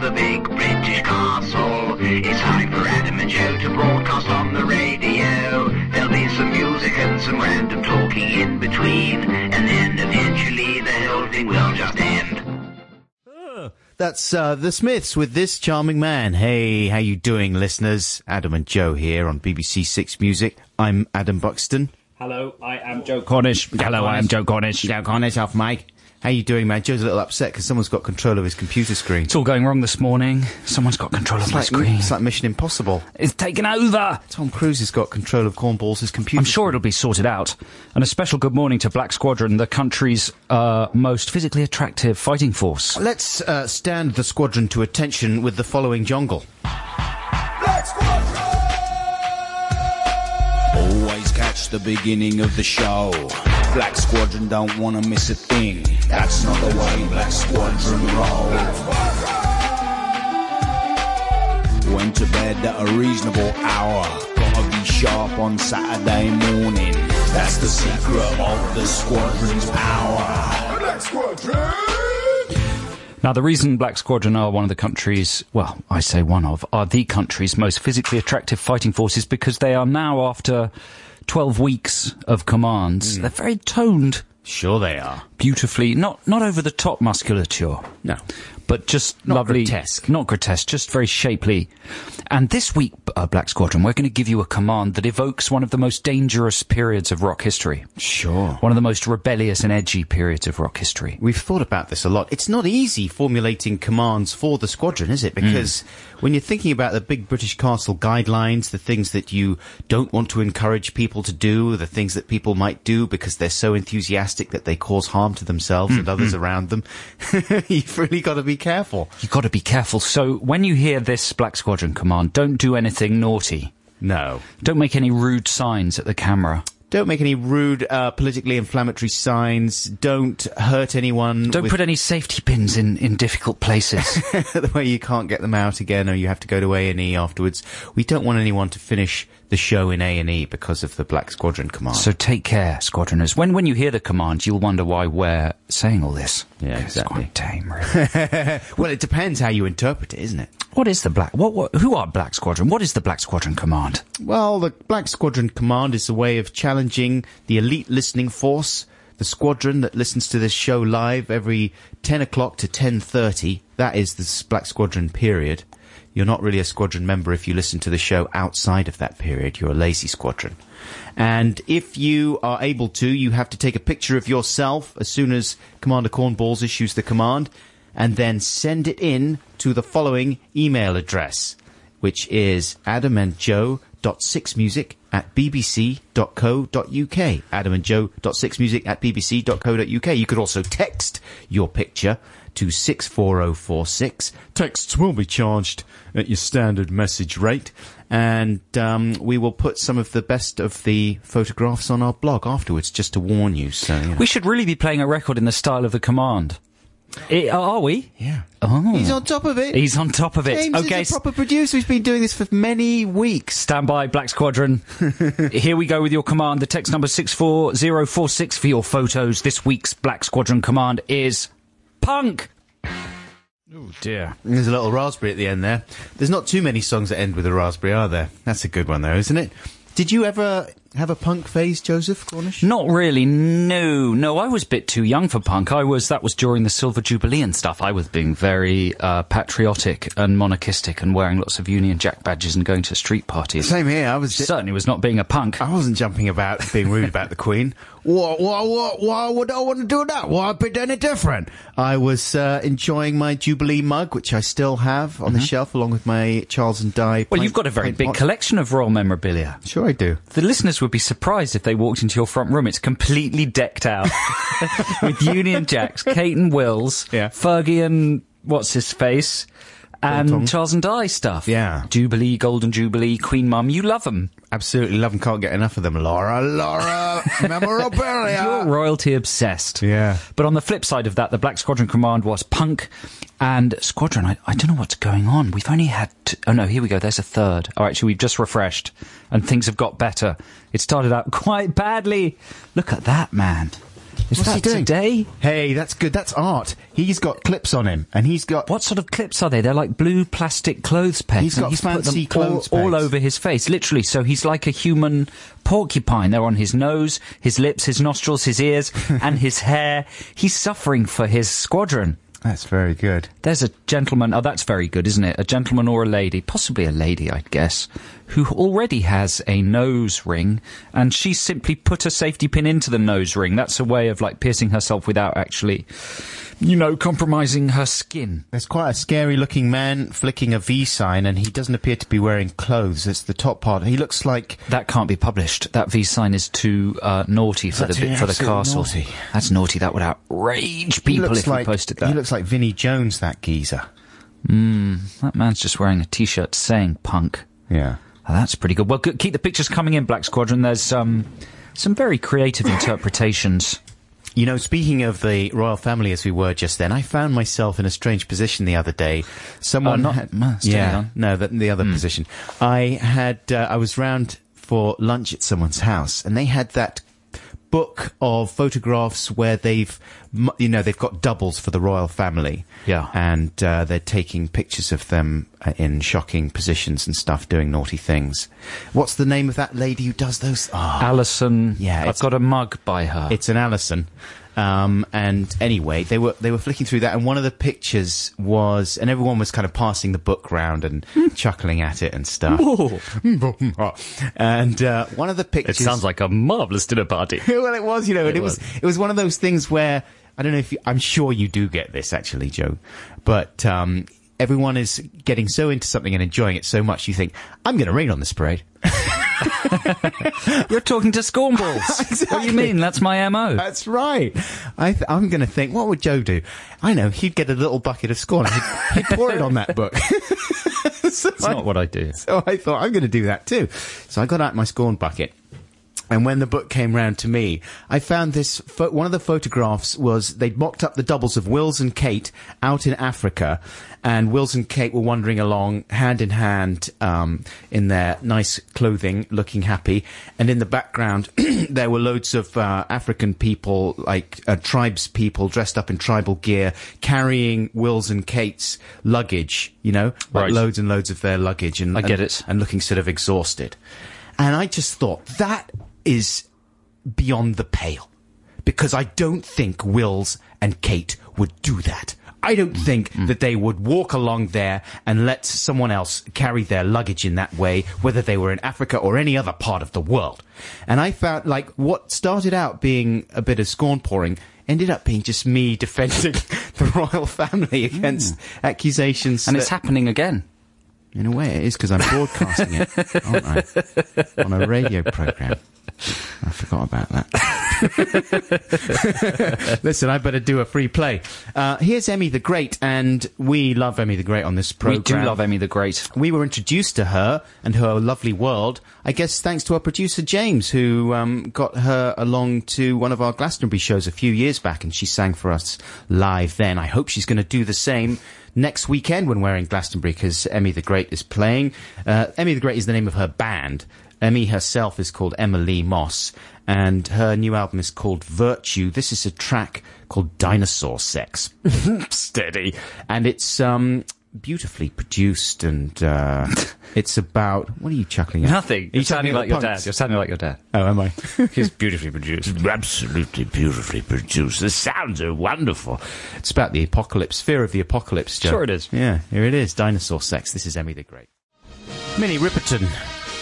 to the big British castle. It's time for Adam and Joe to broadcast on the radio. There'll be some music and some random talking in between, and then eventually the whole thing will just end. That's The Smiths with This Charming Man. Hey, how you doing, listeners? Adam and Joe here on BBC Six Music. I'm Adam Buxton. Hello, I am Joe Cornish. Hello, I am Joe Cornish. Joe Cornish off mic. How you doing, man? Joe's a little upset because someone's got control of his computer screen. It's all going wrong this morning. Someone's got control of my screen. It's like Mission Impossible. It's taken over. Tom Cruise has got control of Cornball's computer. I'm sure it'll be sorted out. And a special good morning to Black Squadron, the country's most physically attractive fighting force. Let's stand the squadron to attention with the following jongle. Black Squadron! Always catch the beginning of the show. Black Squadron don't want to miss a thing. That's not the way Black Squadron roll. Black Squadron! Went to bed at a reasonable hour. Gotta be sharp on Saturday morning. That's the secret of the Squadron's power. Black Squadron! Now, the reason Black Squadron are one of the country's, well, I say one of, are the country's most physically attractive fighting forces because they are now after 12 weeks of commands. They're very toned. Sure they are. Beautifully. Not over the top musculature. No. But just not lovely. Grotesque. Not grotesque, just very shapely. And this week, Black Squadron, we're going to give you a command that evokes one of the most dangerous periods of rock history. Sure. One of the most rebellious and edgy periods of rock history. We've thought about this a lot. It's not easy formulating commands for the squadron, is it? Because when you're thinking about the big British castle guidelines, the things that you don't want to encourage people to do, the things that people might do because they're so enthusiastic that they cause harm to themselves and others around them, you've really got to be careful. You've got to be careful. So when you hear this Black Squadron command, don't do anything naughty. No. Don't make any rude signs at the camera. Don't make any rude, politically inflammatory signs. Don't hurt anyone. Don't put any safety pins in difficult places. The way you can't get them out again or you have to go to A&E afterwards. We don't want anyone to finish the show in A&E because of the Black Squadron command. So take care, squadroners. When you hear the command, you'll wonder why we're saying all this. Yeah, exactly. It's quite tame, really. Well, it depends how you interpret it, isn't it? What is the who are Black Squadron? What is the Black Squadron command? Well, the Black Squadron command is a way of challenging the elite listening force, the squadron that listens to this show live every 10 o'clock to 10:30. That is the Black Squadron period. You're not really a squadron member if you listen to the show outside of that period. You're a lazy squadron. And if you are able to, you have to take a picture of yourself as soon as Commander Cornballs issues the command, and then send it in to the following email address, which is adamandjoe.sixmusic@bbc.co.uk. adamandjoe.sixmusic@bbc.co.uk. You could also text your picture to 64046. Texts will be charged at your standard message rate, and we will put some of the best of the photographs on our blog afterwards, just to warn you. So we should really be playing a record in the style of the command. Are we? Yeah. Oh. He's on top of it. He's on top of it. James is a proper producer. He's been doing this for many weeks. Stand by, Black Squadron. Here we go with your command. The text number 64046 for your photos. This week's Black Squadron command is punk. Oh dear. There's a little raspberry at the end there. There's not too many songs that end with a raspberry, are there? That's a good one though, isn't it? Did you ever have a punk phase, Joseph Cornish? Not really, no. No, I was a bit too young for punk. That was during the Silver Jubilee and stuff. I was being very patriotic and monarchistic and wearing lots of Union Jack badges and going to street parties. Same here. I was certainly was not being a punk. I wasn't jumping about being rude about the Queen. Why would I want to do that? Why be any different? I was enjoying my Jubilee mug, which I still have on the shelf, along with my Charles and Di. Well, you've got a very big collection of royal memorabilia. Sure I do. The listeners would be surprised if they walked into your front room. It's completely decked out with Union Jacks, Kate and Wills, Fergie and what's-his-face, and Charles and Di stuff. Yeah. Jubilee, Golden Jubilee, Queen Mum. You love them. Absolutely love them. Can't get enough of them. Laura, memorabilia. You're royalty obsessed. Yeah. But on the flip side of that, the Black Squadron command was punk and squadron. I don't know what's going on. We've only had... oh, no, here we go. There's a third. Oh, actually, we've just refreshed and things have got better. It started out quite badly. Look at that, man. Is What's that he doing? Today? Hey, that's good. That's art. He's got clips on him, and he's got... What sort of clips are they? They're like blue plastic clothes pegs. He's got fancy clothes pegs. All over his face, literally. So he's like a human porcupine. They're on his nose, his lips, his nostrils, his ears, and his hair. He's suffering for his squadron. That's very good. There's a gentleman... Oh, that's very good, isn't it? A gentleman or a lady. Possibly a lady, I'd guess. Who already has a nose ring, and she simply put a safety pin into the nose ring. That's a way of, like, piercing herself without actually, you know, compromising her skin. There's quite a scary-looking man flicking a V sign, and he doesn't appear to be wearing clothes. It's the top part. He looks like... That can't be published. That V sign is too naughty for the castle. Naughty. That's naughty. That would outrage people if we posted that. He looks like Vinnie Jones, that geezer. That man's just wearing a T-shirt saying punk. Yeah. Oh, that's pretty good. Well, keep the pictures coming in, Black Squadron. There's some very creative interpretations. You know, speaking of the royal family as we were just then, I found myself in a strange position the other day. Someone position. I was round for lunch at someone's house, and they had that book of photographs where they've got doubles for the royal family. Yeah. And they're taking pictures of them in shocking positions and stuff, doing naughty things. What's the name of that lady who does those? Oh. Alison. Yeah. I've got a mug by her. It's an Alison. And anyway, they were flicking through that, and one of the pictures was, and everyone was kind of passing the book round and chuckling at it and stuff. And one of the pictures... It sounds like a marvellous dinner party. Well, it was, you know, and it was one of those things where, I don't know if you, I'm sure you do get this actually, Joe, but everyone is getting so into something and enjoying it so much, you think, I'm going to rain on this parade. You're talking to scornballs. Exactly. What do you mean? That's my MO. That's right. I'm going to think, what would Joe do? I know, he'd get a little bucket of scorn. He'd pour it on that book. That's not what I do. So I thought, I'm going to do that too. So I got out my scorn bucket. And when the book came round to me, I found this... one of the photographs was they'd mocked up the doubles of Wills and Kate out in Africa, and Wills and Kate were wandering along hand in hand in their nice clothing, looking happy. And in the background, there were loads of African people, like tribes people, dressed up in tribal gear, carrying Wills and Kate's luggage, you know? Like right. Loads and loads of their luggage. And, I get it. And looking sort of exhausted. And I just thought, that... is beyond the pale, because I don't think Wills and Kate would do that. I don't think that they would walk along there and let someone else carry their luggage in that way, whether they were in Africa or any other part of the world. And I found, like, what started out being a bit of scorn pouring ended up being just me defending the royal family against accusations. And it's happening again. In a way, it is, because I'm broadcasting it, aren't I? On a radio programme. I forgot about that. Listen, I better do a free play. Here's Emmy the Great, and we love Emmy the Great on this programme. We do love Emmy the Great. We were introduced to her and her lovely world, I guess, thanks to our producer, James, who got her along to one of our Glastonbury shows a few years back, and she sang for us live then. I hope she's going to do the same next weekend when we're in Glastonbury, because Emmy the Great is playing. Emmy the Great is the name of her band. Emmy herself is called Emma Lee Moss, and her new album is called Virtue. This is a track called Dinosaur Sex. Steady. And it's beautifully produced, and it's about... What are you chuckling at? Nothing. You're sounding like your dad. You're sounding like your dad. Oh, am I? It's beautifully produced. Absolutely beautifully produced. The sounds are wonderful. It's about the apocalypse, fear of the apocalypse, Joe. Sure it is. Yeah, here it is. Dinosaur Sex. This is Emmy the Great. Minnie Riperton.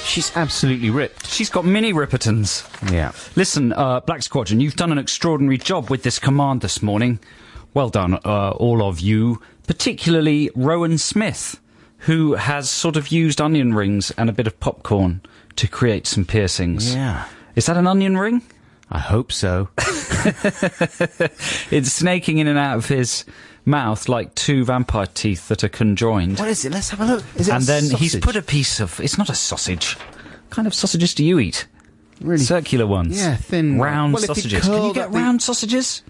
She's absolutely ripped. She's got mini Rippertons. Yeah. Listen, Black Squadron, you've done an extraordinary job with this command this morning. Well done, all of you. Particularly Rowan Smith, who has sort of used onion rings and a bit of popcorn to create some piercings. Yeah. Is that an onion ring? I hope so. It's snaking in and out of his mouth like two vampire teeth that are conjoined. What is it? Let's have a look. Is it and a then sausage? He's put a piece of... It's not a sausage. What kind of sausages do you eat? Really? Circular ones. Yeah, thin. Round sausages. Can you get round sausages?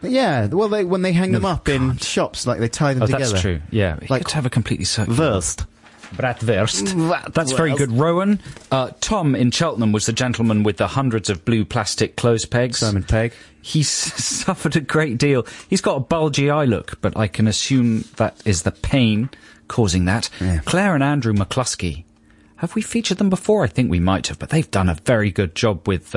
Yeah, well, when they hang them up in shops, like they tie them together. That's true, yeah. Like, you could have a completely circular... Wurst. Bratwurst. That's very good. Rowan. Tom in Cheltenham was the gentleman with the hundreds of blue plastic clothes pegs. Simon Pegg. He's suffered a great deal. He's got a bulgy eye look, but I can assume that is the pain causing that. Yeah. Claire and Andrew McCluskey. Have we featured them before? I think we might have, but they've done a very good job with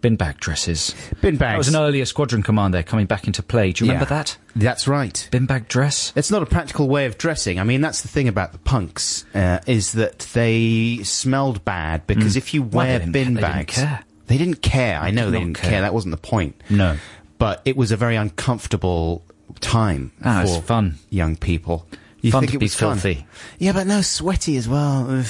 bin bag dresses. Bin bags. That was an earlier squadron command there coming back into play. Do you remember that? That's right. Bin bag dress. It's not a practical way of dressing. I mean, that's the thing about the punks, is that they smelled bad, because if you wear bin bags... They didn't care. I know they didn't care. That wasn't the point. No. But it was a very uncomfortable time for fun. Young people. You fun think to it be was filthy. Fun. Yeah, but no, sweaty as well.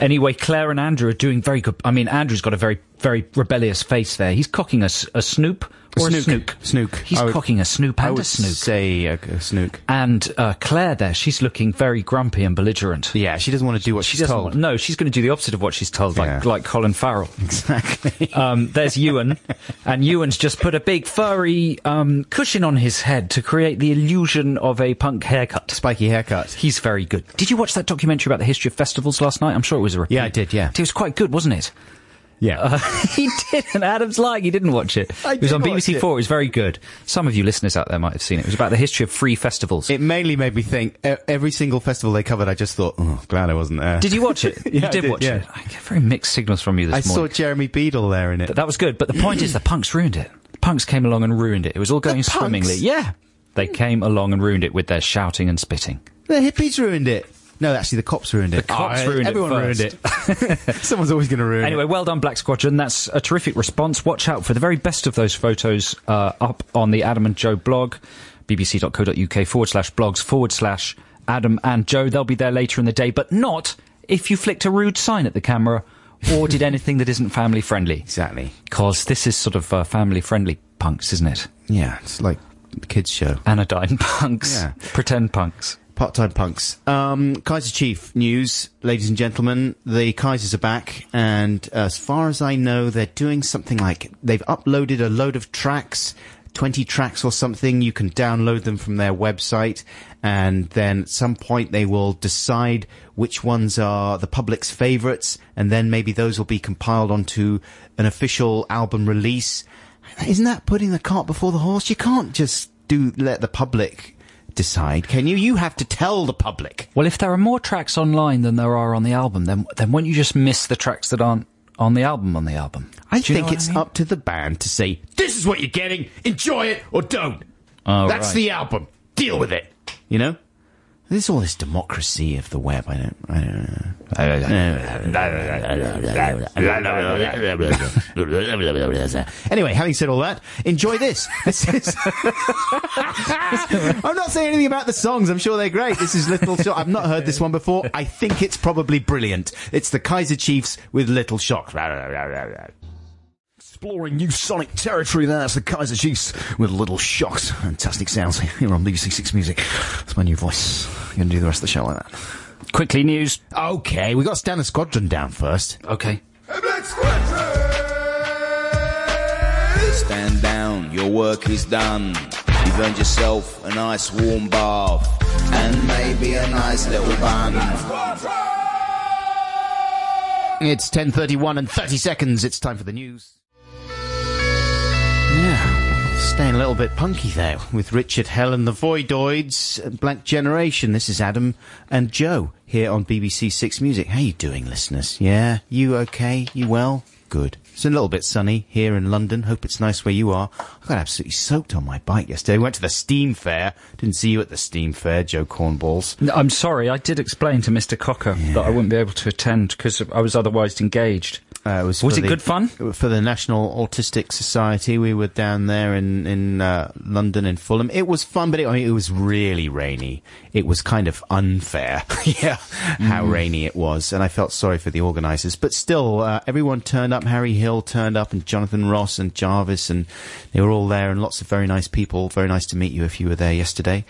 Anyway, Claire and Andrew are doing very good. I mean, Andrew's got a very, very rebellious face there. He's cocking a snoop or a snook. Snook. He's cocking a snoop and a snook. I would say a snook. And Claire there, she's looking very grumpy and belligerent. Yeah, she doesn't want to do what she's told. No, she's going to do the opposite of what she's told, like Colin Farrell. Exactly. There's Ewan, and Ewan's just put a big furry cushion on his head to create the illusion of a punk haircut. Spiky haircut. He's very good. Did you watch that documentary about the history of festivals last night? I'm sure it was a repeat. Yeah, I did, yeah. It was quite good, wasn't it? Yeah. He didn't. Adam's lying. He didn't watch it. It was on BBC Four. It was very good. Some of you listeners out there might have seen it. It was about the history of free festivals. It mainly made me think. Every single festival they covered, I just thought, oh, glad I wasn't there. Did you watch it? Yeah, I did watch it. I get very mixed signals from you this morning. I saw Jeremy Beadle there in it. That was good. But the point is the punks ruined it. The punks came along and ruined it. It was all going swimmingly. Yeah. They came along and ruined it with their shouting and spitting. The hippies ruined it. No, actually, the cops ruined it. The cops ruined it. Everyone ruined it. Someone's always going to ruin it. Anyway, well done, Black Squadron. That's a terrific response. Watch out for the very best of those photos up on the Adam and Joe blog, bbc.co.uk/blogs/Adam and Joe. They'll be there later in the day, but not if you flicked a rude sign at the camera or did anything that isn't family friendly. Exactly. Because this is sort of family friendly punks, isn't it? Yeah, it's like a kids' show. Anodyne punks. Yeah. Pretend punks. Part-time punks. Kaiser Chief news, ladies and gentlemen. The Kaisers are back, and as far as I know, they're doing something like... They've uploaded a load of tracks, 20 tracks or something. You can download them from their website, and then at some point they will decide which ones are the public's favourites, and then maybe those will be compiled onto an official album release. Isn't that putting the cart before the horse? You can't just let the public... decide, can you? You have to tell the public. Well, if there are more tracks online than there are on the album, then won't you just miss the tracks that aren't on the album? I think it's up to the band to say, this is what you're getting, enjoy it or don't. That's the album. Deal with it. You know? There's all this democracy of the web. I don't know. Anyway, having said all that, enjoy this. I'm not saying anything about the songs. I'm sure they're great. This is Little Shock. I've not heard this one before. I think it's probably brilliant. It's the Kaiser Chiefs with Little Shock. Exploring new sonic territory there. That's the Kaiser Chiefs with Little Shocks. Fantastic sounds here on BBC Six Music. That's my new voice. I'm going to do the rest of the show like that. Quickly, news. Okay, we've got to stand the squadron down first. Okay. Black Squadron! Stand down, your work is done. You've earned yourself a nice warm bath and maybe a nice little bun. It's 10:31 and 30 seconds. It's time for the news. Yeah, staying a little bit punky there with Richard Hell and the Voidoids, Black Generation. This is Adam and Joe here on BBC Six Music. How you doing, listeners? Yeah, you okay? You well? Good. It's a little bit sunny here in London. Hope it's nice where you are. I got absolutely soaked on my bike yesterday. We went to the Steam Fair. Didn't see you at the Steam Fair, Joe Cornballs. No, I'm sorry. I did explain to Mr. Cocker that I wouldn't be able to attend because I was otherwise engaged. Was it good fun? For the National Autistic Society, we were down there in London, in Fulham. It was fun, but it was really rainy. It was kind of unfair, how rainy it was. And I felt sorry for the organisers. But still, everyone turned up. Harry Hill turned up, and Jonathan Ross and Jarvis, and they were all there, and lots of very nice people. Very nice to meet you if you were there yesterday.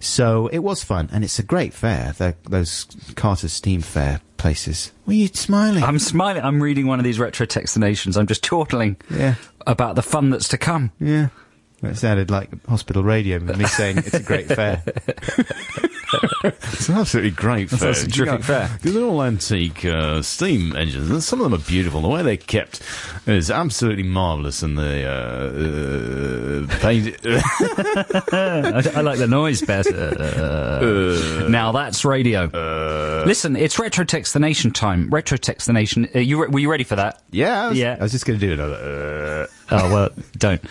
So it was fun, and it's a great fair, those Carter Steam Fair places. Were you smiling? I'm smiling. I'm reading one of these retro textinations. I'm just chortling about the fun that's to come. Yeah. It sounded like hospital radio, with me saying it's a great fair. It's an absolutely great fair. That's a terrific fair. Because they're all antique steam engines, and some of them are beautiful. The way they're kept is absolutely marvellous, and the paint... I like the noise better. Now that's radio. Listen, it's Retrotext the Nation time. Retrotext the Nation. Were you ready for that? Yeah. I was just going to do another... Oh, well, don't.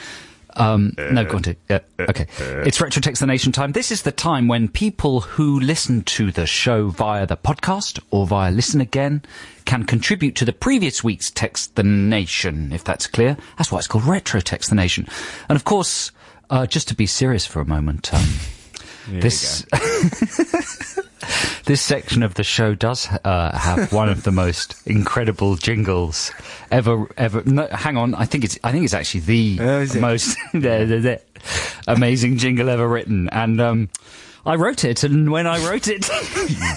No, go on to. Okay. It's Retrotext the Nation time. This is the time when people who listen to the show via the podcast or via Listen Again can contribute to the previous week's Text the Nation, if that's clear. That's why it's called Retrotext the Nation. And of course, just to be serious for a moment, this section of the show does have one of the most incredible jingles ever. No, hang on, I think it's actually the most amazing jingle ever written. And I wrote it, and when I wrote it,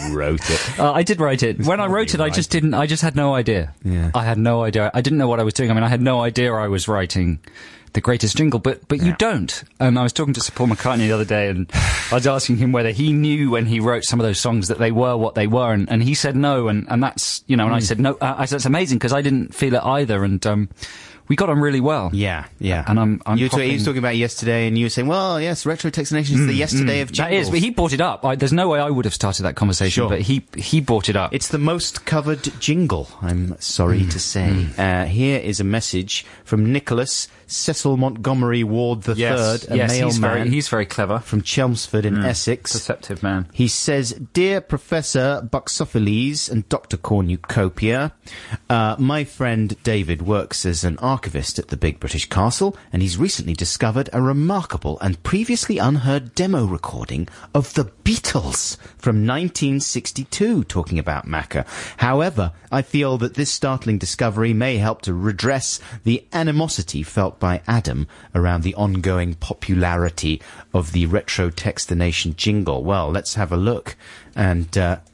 you wrote it. I did write it. When I wrote it, right. I just had no idea. Yeah. I had no idea. I didn't know what I was doing. I mean, I had no idea I was writing the greatest jingle, but you don't. And I was talking to Sir Paul McCartney the other day, and I was asking him whether he knew when he wrote some of those songs that they were what they were, and he said no, and that's, you know, and I said no. I said, that's amazing, because I didn't feel it either, and we got on really well. Yeah. And he was talking about yesterday, and you were saying, well, yes, Retrotext the Nation is the yesterday of jingles. That is, but he brought it up. There's no way I would have started that conversation, but he brought it up. It's the most covered jingle, I'm sorry to say. Here is a message from Nicholas Cecil Montgomery Ward III, mailman. He's very clever. From Chelmsford in Essex. Perceptive man. He says, Dear Professor Buxophiles and Dr. Cornucopia, my friend David works as an archivist at the Big British Castle, and he's recently discovered a remarkable and previously unheard demo recording of the Beatles from 1962 talking about Macca. However, I feel that this startling discovery may help to redress the animosity felt by Adam around the ongoing popularity of the Retro Text the Nation jingle. Well, let's have a look and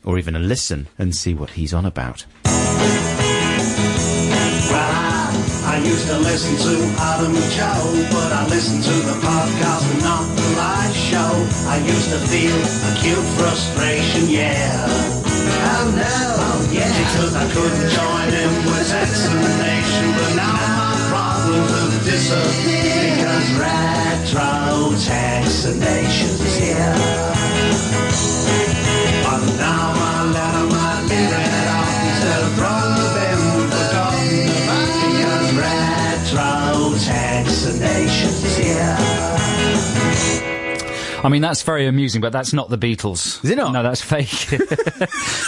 or even a listen and see what he's on about. Well, I used to listen to Adam and Joe, but I listened to the podcast and not the live show. I used to feel acute frustration, Oh no, because I couldn't join in with Text the Nation, but now because Retro Text the Nation's here. But now my letter might be read off instead of them forgotten about, because Retro Text the Nation's here. I mean, that's very amusing, but that's not the Beatles. Is it not? No, that's fake.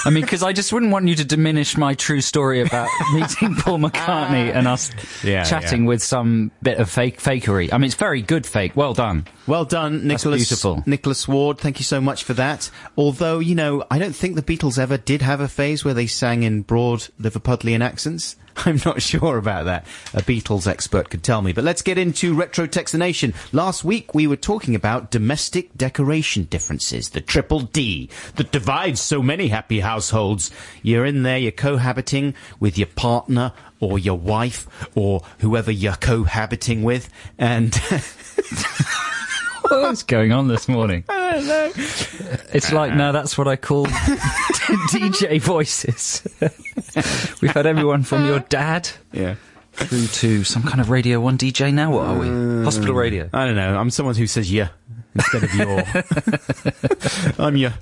I mean, because I just wouldn't want you to diminish my true story about meeting Paul McCartney and us chatting with some bit of fakery. I mean, it's very good fake. Well done. Well done, Nicholas. That's beautiful. Nicholas Ward, thank you so much for that. Although, you know, I don't think the Beatles ever did have a phase where they sang in broad Liverpudlian accents. I'm not sure about that. A Beatles expert could tell me. But let's get into Retro Text the Nation. Last week we were talking about domestic decoration differences, the triple D that divides so many happy households. You're in there, you're cohabiting with your partner or your wife or whoever you're cohabiting with, and... What's going on this morning? I don't know. It's like, no, that's what I call DJ voices. We've had everyone from your dad through to some kind of Radio 1 DJ now. What are we? Hospital radio. I don't know. I'm someone who says instead of your. I'm your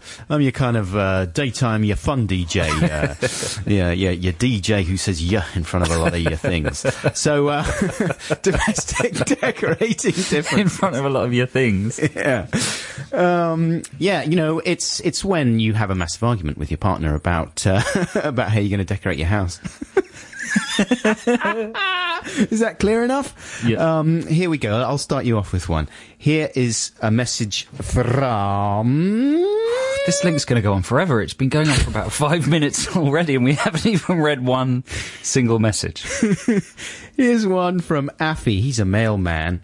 kind of daytime, your fun DJ. Your DJ who says in front of a lot of your things. So domestic decorating difference in front of a lot of your things. You know, it's when you have a massive argument with your partner about how you're going to decorate your house. Is that clear enough? Here we go. I'll start you off with one. Here is a message from... This link's going to go on forever. It's been going on for about 5 minutes already, and we haven't even read one single message. Here's one from Affy. He's a mailman.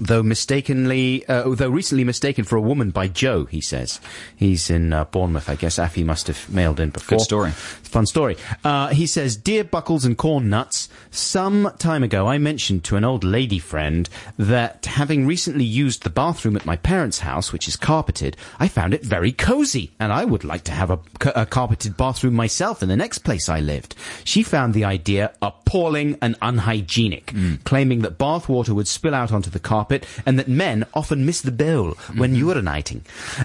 though recently mistaken for a woman by Joe, he says. He's in Bournemouth, I guess. Affy must have mailed in before. Good story. Fun story. He says, Dear Buckles and Corn Nuts, some time ago I mentioned to an old lady friend that having recently used the bathroom at my parents' house, which is carpeted, I found it very cozy, and I would like to have a carpeted bathroom myself in the next place I lived. She found the idea appalling and unhygienic, claiming that bath water would spill out onto the carpet and that men often miss the bowl when urinating.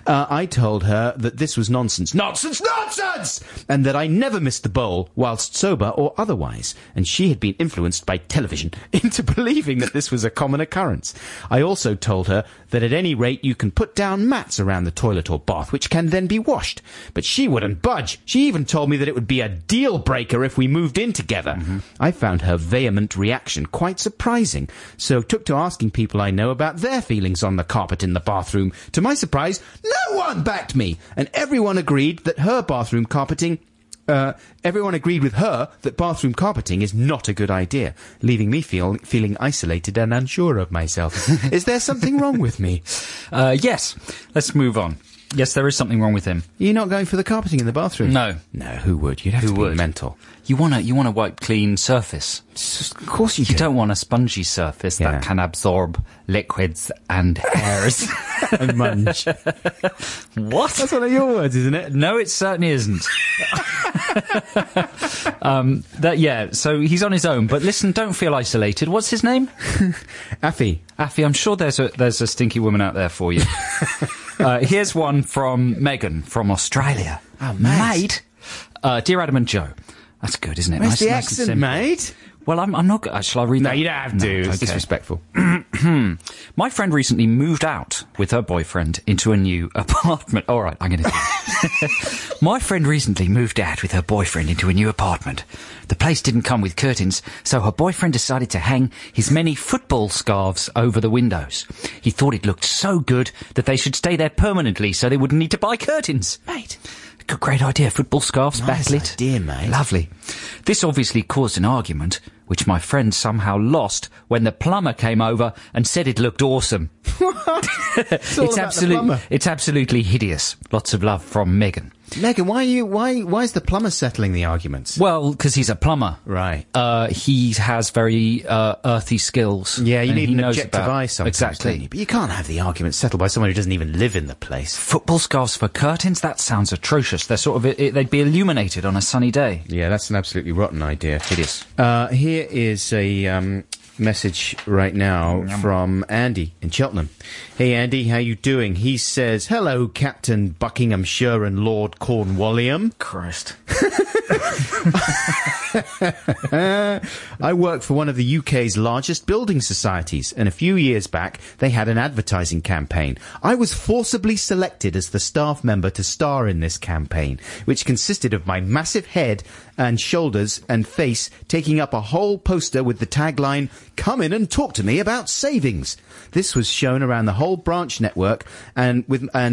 I told her that this was nonsense. Nonsense! Nonsense! And that I never missed the bowl whilst sober or otherwise. And she had been influenced by television into believing that this was a common occurrence. I also told her that at any rate you can put down mats around the toilet or bath, which can then be washed. But she wouldn't budge. She even told me that it would be a deal breaker if we moved in together. I found her vehement reaction quite surprising, so took to asking people I know about their feelings on the carpet in the bathroom. To my surprise, no one backed me, and everyone agreed with her that bathroom carpeting is not a good idea, leaving me feeling isolated and unsure of myself. Is there something wrong with me? Yes. Let's move on. Yes, there is something wrong with him. You're not going for the carpeting in the bathroom? No. No, who would? You'd have to be mental. You want a wipe clean surface. Of course you do. You don't want a spongy surface that can absorb liquids and hairs. And munch. What? That's one of your words, isn't it? No, it certainly isn't. So he's on his own. But listen, don't feel isolated. What's his name? Affy, I'm sure there's a stinky woman out there for you. Here's one from Megan from Australia. Oh, mate. Dear Adam and Joe. That's good, isn't it? Where's the accent, mate? Well, I'm not... Shall I read that? No, you don't have to. It's disrespectful. My friend recently moved out with her boyfriend into a new apartment. All right, I'm going to do it. My friend recently moved out with her boyfriend into a new apartment. The place didn't come with curtains, so her boyfriend decided to hang his many football scarves over the windows. He thought it looked so good that they should stay there permanently so they wouldn't need to buy curtains. Mate... Great idea. Football scarves, nice backlit. Idea, mate. Lovely. This obviously caused an argument, which my friend somehow lost when the plumber came over and said it looked awesome. It's absolutely hideous. Lots of love from Megan. Megan, why is the plumber settling the arguments? Well, because he's a plumber. Right. He has very earthy skills. Yeah, you need an objective eye sometimes. Exactly. You? But you can't have the argument settled by someone who doesn't even live in the place. Football scarves for curtains? That sounds atrocious. They're sort of... they'd be illuminated on a sunny day. Yeah, that's an absolutely rotten idea. It is. Here is a... message right now from Andy in Cheltenham. Hey Andy, how you doing? He says, hello Captain Buckinghamshire and Lord Cornwalliam. Christ. I work for one of the UK's largest building societies, and a few years back they had an advertising campaign. I was forcibly selected as the staff member to star in this campaign, which consisted of my massive head and shoulders and face taking up a whole poster with the tagline, come in and talk to me about savings. This was shown around the whole branch network, and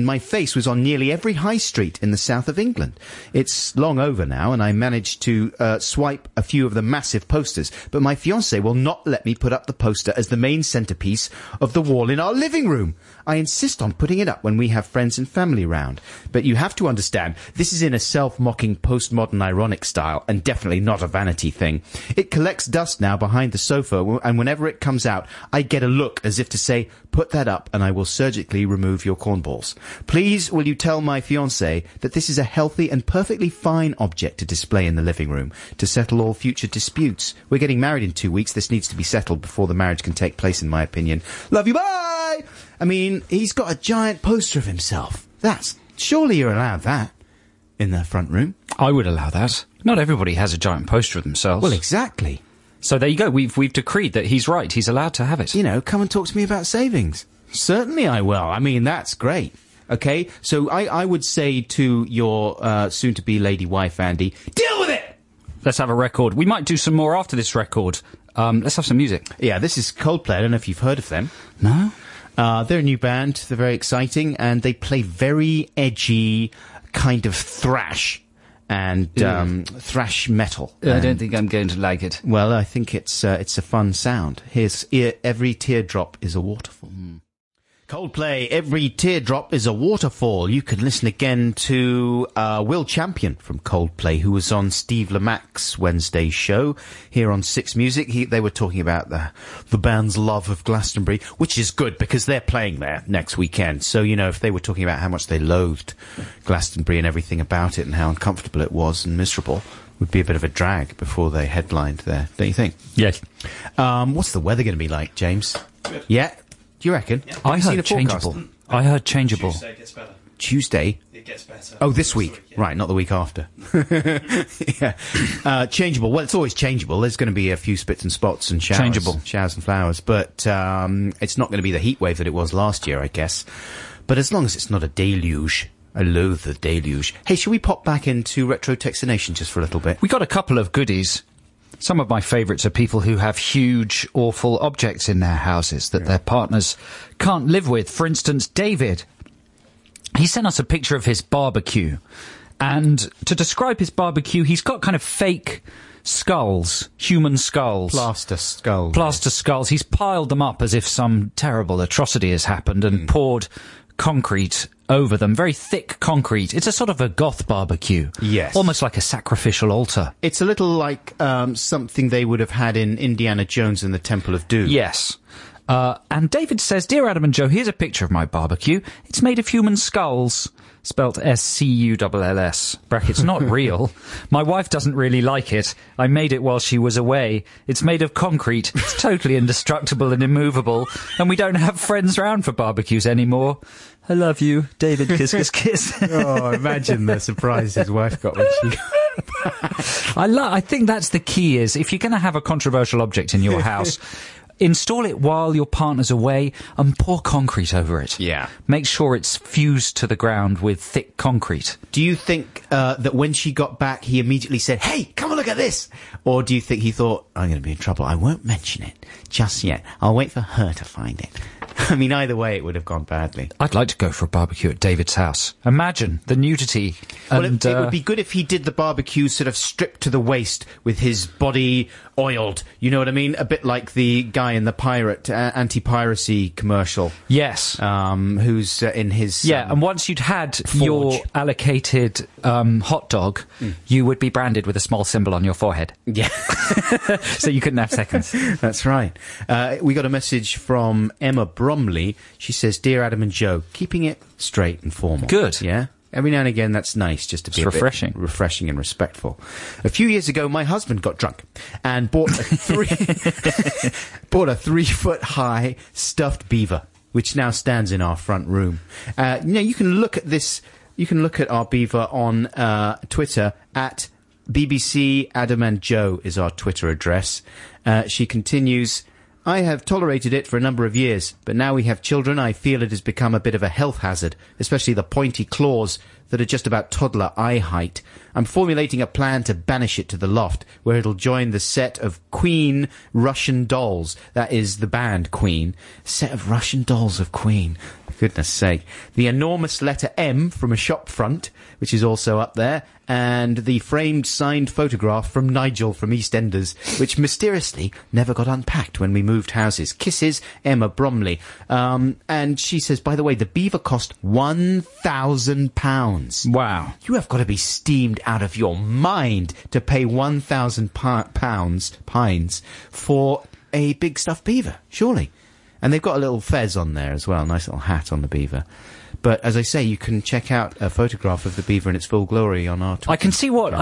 my face was on nearly every high street in the south of England. It's long over now, and I managed to swipe a few of the massive posters, but my fiancé will not let me put up the poster as the main centrepiece of the wall in our living room. I insist on putting it up when we have friends and family round. But you have to understand, this is in a self-mocking postmodern ironic style, and definitely not a vanity thing. It collects dust now behind the sofa, and whenever it comes out, I get a look as if to say, put that up and I will surgically remove your cornballs. Please will you tell my fiancé that this is a healthy and perfectly fine object to display in the living room, to settle all future disputes. We're getting married in 2 weeks. This needs to be settled before the marriage can take place, in my opinion. Love you, bye! I mean, he's got a giant poster of himself. That's... Surely you're allowed that in the front room. I would allow that. Not everybody has a giant poster of themselves. Well, exactly. So there you go. We've decreed that he's right. He's allowed to have it. You know, come and talk to me about savings. Certainly I will. I mean, that's great. Okay? So I would say to your soon-to-be lady wife, Andy, deal with it! Let's have a record. We might do some more after this record. Let's have some music. Yeah, this is Coldplay. I don't know if you've heard of them. No? They're a new band. They're very exciting. And they play very edgy kind of thrash. and thrash metal. I don't think I'm going to like it. Well, I think it's a fun sound. Here's Every Teardrop is a Waterfall. Mm. Coldplay, Every Teardrop is a Waterfall. You can listen again to Will Champion from Coldplay, who was on Steve Lamac's Wednesday show here on Six Music. They were talking about the band's love of Glastonbury, which is good because they're playing there next weekend. So, you know, if they were talking about how much they loathed Glastonbury and everything about it and how uncomfortable it was and miserable, would be a bit of a drag before they headlined there, don't you think? Yes. What's the weather going to be like, James? Good. Yeah? Do you reckon? Yeah. I heard changeable. I heard changeable. Tuesday gets better. Tuesday? It gets better. Oh, this week. Yeah. Right, not the week after. Yeah. Changeable. Well, it's always changeable. There's going to be a few spits and spots and showers. Changeable. Showers and flowers. But it's not going to be the heat wave that it was last year, I guess. But as long as it's not a deluge. I loathe the deluge. Hey, should we pop back into Retro Textination just for a little bit? We got a couple of goodies. Some of my favourites are people who have huge, awful objects in their houses that their partners can't live with. For instance, David, he sent us a picture of his barbecue. And to describe his barbecue, he's got kind of fake skulls, human skulls. Plaster skulls. Plaster skulls. He's piled them up as if some terrible atrocity has happened and poured concrete over them, very thick concrete. It's a sort of a goth barbecue. Yes. Almost like a sacrificial altar. It's a little like something they would have had in Indiana Jones and the Temple of Doom. Yes. And David says, "Dear Adam and Joe, here's a picture of my barbecue. It's made of human skulls, spelt S-C-U-L-L-S, brackets, not real. My wife doesn't really like it. I made it while she was away. It's made of concrete. It's totally indestructible and immovable, and we don't have friends round for barbecues anymore. I love you, David. Kiss, kiss, kiss." Oh, imagine the surprise his wife got when she got back. I think that's the key is, if you're going to have a controversial object in your house, install it while your partner's away and pour concrete over it. Yeah. Make sure it's fused to the ground with thick concrete. Do you think that when she got back, he immediately said, "Hey, come and look at this"? Or do you think he thought, "I'm going to be in trouble. I won't mention it just yet. I'll wait for her to find it"? I mean, either way, it would have gone badly. I'd like to go for a barbecue at David's house. Imagine the nudity. Well, and, it would be good if he did the barbecue sort of stripped to the waist with his body oiled. You know what I mean? A bit like the guy in the pirate anti-piracy commercial. Yes. Who's in his... Yeah, and once you'd had forge. Your allocated hot dog, you would be branded with a small symbol on your forehead. Yeah. So you couldn't have seconds. That's right. We got a message from Emma Bromley. She says, "Dear Adam and Joe, keeping it straight and formal." Good. Yeah. Every now and again, that's nice, just to be refreshing. Refreshing and respectful. A few years ago, my husband got drunk and bought a three-foot-high stuffed beaver, which now stands in our front room. Now, you can look at this. You can look at our beaver on Twitter at BBC Adam and Joe is our Twitter address. She continues, "I have tolerated it for a number of years, but now we have children, I feel it has become a bit of a health hazard, especially the pointy claws that are just about toddler eye height. I'm formulating a plan to banish it to the loft, where it'll join the set of Queen Russian dolls." That is the band Queen. Set of Russian dolls of Queen. Goodness sake. The enormous letter M from a shop front, which is also up there, and the framed signed photograph from Nigel from EastEnders, which mysteriously never got unpacked when we moved houses. Kisses, Emma Bromley. And she says, by the way, the beaver cost £1,000. Wow. You have got to be steamed out of your mind to pay £1,000 for a big stuffed beaver, surely. And they've got a little fez on there as well, a nice little hat on the beaver. But as I say, you can check out a photograph of the beaver in its full glory on our Twitter. I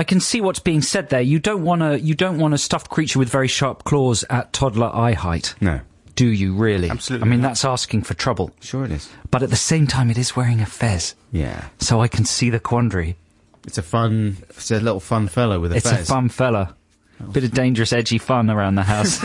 can see what's being said there. You don't want a stuffed creature with very sharp claws at toddler eye height. No. Do you really? Absolutely. I mean, that's asking for trouble. Sure it is. But at the same time, it is wearing a fez. Yeah. So I can see the quandary. It's a little fun fellow with a fez. It's a fun fella. Bit of dangerous, edgy fun around the house.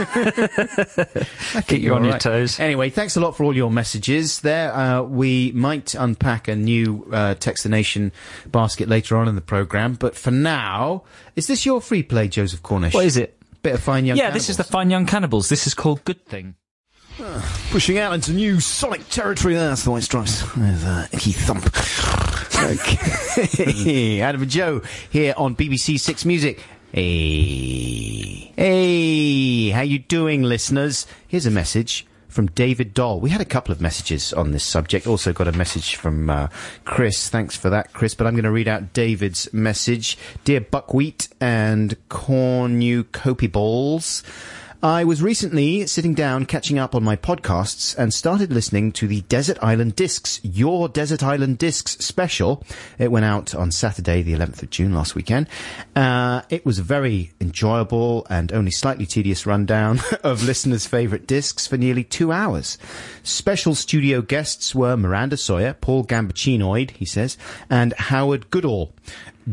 Get you on your toes. Anyway, thanks a lot for all your messages there. We might unpack a new Textination basket later on in the programme, but for now, is this your free play, Joseph Cornish? What is it? Bit of Fine Young Cannibals. Yeah, this is the Fine Young Cannibals. This is called Good Thing. Pushing out into new sonic territory there. That's the White Stripes with Icky Thump. bloke. Hey, Adam and Joe here on BBC Six Music. Hey, how you doing, listeners? Here's a message from David Doll. We had a couple of messages on this subject. Also got a message from Chris. Thanks for that, Chris. But I'm going to read out David's message. Dear Buckwheat and Cornucopy Balls, I was recently sitting down catching up on my podcasts and started listening to the Desert Island Discs, Your Desert Island Discs special. It went out on Saturday, the 11th of June, last weekend. It was a very enjoyable and only slightly tedious rundown of listeners' favourite discs for nearly 2 hours. Special studio guests were Miranda Sawyer, Paul Gambaccini, he says, and Howard Goodall.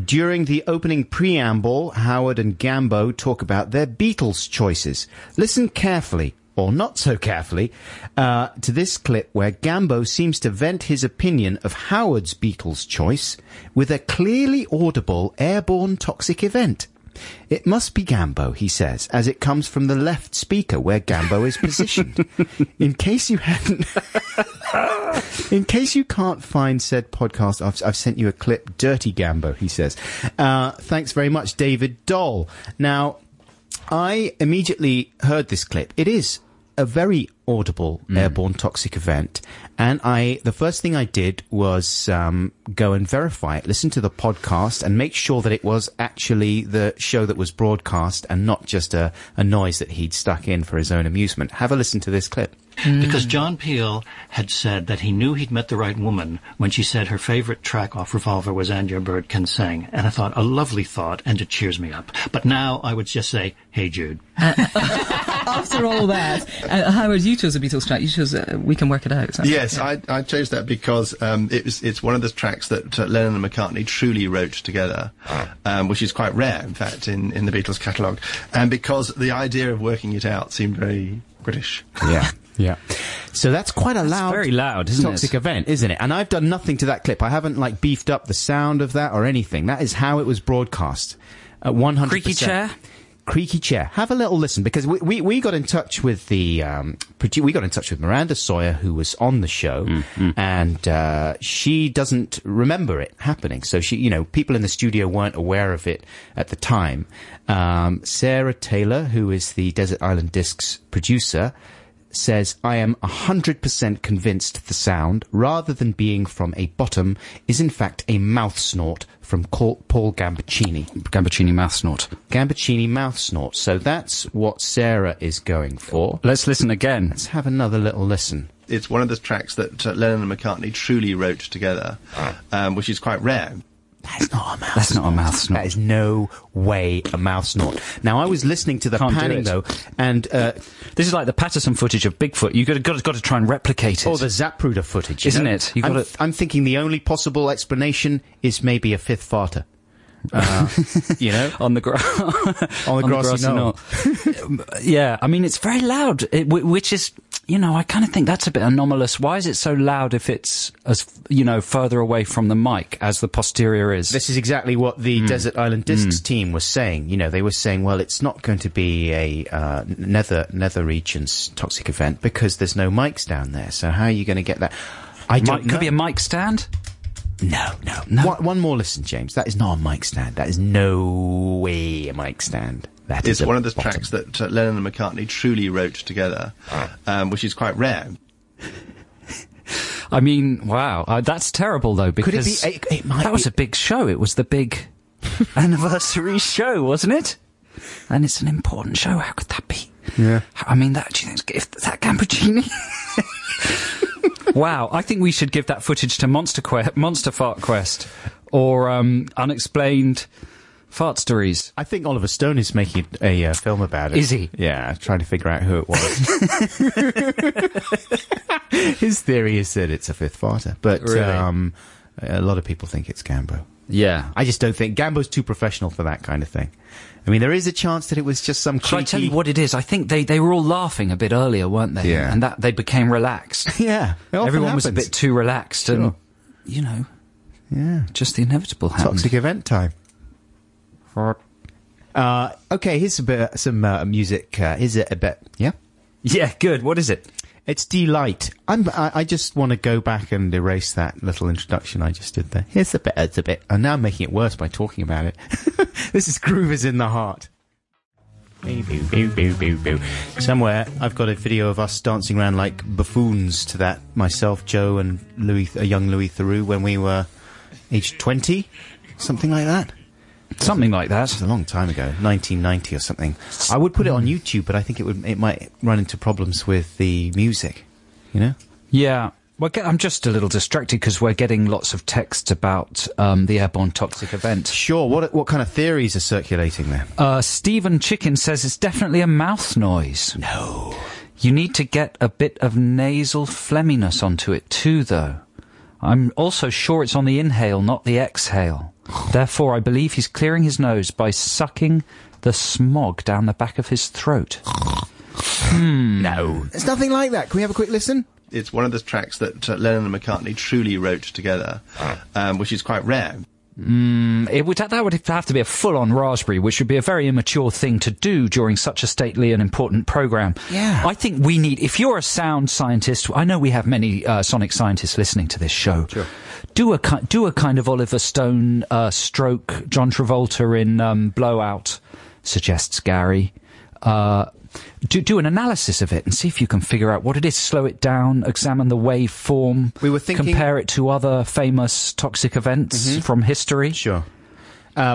During the opening preamble, Howard and Gambo talk about their Beatles choices. Listen carefully, or not so carefully, to this clip where Gambo seems to vent his opinion of Howard's Beatles choice with a clearly audible airborne toxic event. It must be Gambo, he says, as it comes from the left speaker where Gambo is positioned. In case you can't find said podcast, I've sent you a clip, Dirty Gambo, he says. Thanks very much, David Doll. Now, I immediately heard this clip. It is a very audible airborne toxic event, and the first thing I did was go and verify it, listen to the podcast and make sure that it was actually the show that was broadcast and not just a noise that he'd stuck in for his own amusement. Have a listen to this clip. Because John Peel had said that he knew he'd met the right woman when she said her favorite track off Revolver was And Your Bird Can Sing. And I thought, a lovely thought, and it cheers me up. But now I would just say, hey, Jude. After all that, Howard, you chose a Beatles track. You chose We Can Work It Out. Yes, yeah. I chose that because it's one of the tracks that Lennon and McCartney truly wrote together, which is quite rare, in fact, in the Beatles catalogue. And because the idea of working it out seemed very British. Yeah. Yeah. So that's quite a loud, very loud, isn't toxic it? Event, isn't it? And I've done nothing to that clip. I haven't, like, beefed up the sound of that or anything. That is how it was broadcast. 100%. Creaky chair. Have a little listen, because we got in touch with the we got in touch with Miranda Sawyer, who was on the show, and she doesn't remember it happening. So she, you know, people in the studio weren't aware of it at the time. Sarah Taylor, who is the Desert Island Discs producer, says, I am 100% convinced the sound, rather than being from a bottom, is in fact a mouth snort from Paul Gambaccini. Gambaccini mouth snort. Gambaccini mouth snort. So that's what Sarah is going for. Let's listen again. Let's have another little listen. It's one of the tracks that Lennon and McCartney truly wrote together, which is quite rare. That's not a mouth snort. That's not a mouth snort. That is no way a mouth snort. Now, I was listening to the panning, though, and this is like the Patterson footage of Bigfoot. You've got to try and replicate it. Or the Zapruder footage. Isn't it? I'm thinking the only possible explanation is maybe a fifth farter. You know, on the grassy knoll. Yeah, I mean, it's very loud, which is, you know, I kind of think that's a bit anomalous. Why is it so loud if it's, as you know, further away from the mic as the posterior is? This is exactly what the Desert Island Discs team was saying. You know, they were saying, well, it's not going to be a nether regions toxic event because there's no mics down there. So how are you going to get that? I don't know. Could be a mic stand. No. One more listen, James. That is not a mic stand. That is no way a mic stand. That is one of the tracks that Lennon and McCartney truly wrote together, which is quite rare. I mean, wow. That's terrible, though, because that was a big show. It was the big anniversary show, wasn't it? And it's an important show. How could that be? Yeah. I mean, do you think if that Gambaccini... Wow, I think we should give that footage to Monster Fart Quest or Unexplained Fart Stories. I think Oliver Stone is making a film about it. Is he? Yeah, I'm trying to figure out who it was. His theory is that it's a fifth farter, but really? A lot of people think it's Gambo. Yeah. I just don't think. Gambo's too professional for that kind of thing. I mean, there is a chance that it was just some creepy... Shall I tell you what it is? I think they were all laughing a bit earlier, weren't they? Yeah. And that they became relaxed. Yeah. Everyone was a bit too relaxed and, you know... Yeah. Just the inevitable happened. Toxic event time. Okay, here's some music. Here's a bit... Yeah? Yeah, good. What is it? It's Delight. I just want to go back and erase that little introduction I just did there. Here's the bit. It's a bit. And now I'm making it worse by talking about it. This is Groovers in the Heart. Boo, boo, boo, boo, boo. Somewhere I've got a video of us dancing around like buffoons to that. Myself, Joe, and young Louis Theroux when we were aged 20, something like that. Something like that. It's a long time ago, 1990 or something. I would put it on YouTube, but I think it might run into problems with the music, you know? Yeah. Well, I'm just a little distracted because we're getting lots of texts about the airborne toxic event. Sure. What kind of theories are circulating there? Stephen Chicken says it's definitely a mouth noise. No. You need to get a bit of nasal phlegminess onto it too, though. I'm also sure it's on the inhale, not the exhale. Therefore, I believe he's clearing his nose by sucking the smog down the back of his throat. No. It's nothing like that. Can we have a quick listen? It's one of the tracks that Lennon and McCartney truly wrote together, which is quite rare. That would have to be a full-on raspberry, which would be a very immature thing to do during such a stately and important programme. Yeah. I think we need, if you're a sound scientist, I know we have many sonic scientists listening to this show. Sure. Do a kind of Oliver Stone stroke, John Travolta in Blowout, suggests Gary. Do an analysis of it and see if you can figure out what it is. Slow it down, examine the waveform, compare it to other famous toxic events from history. Sure.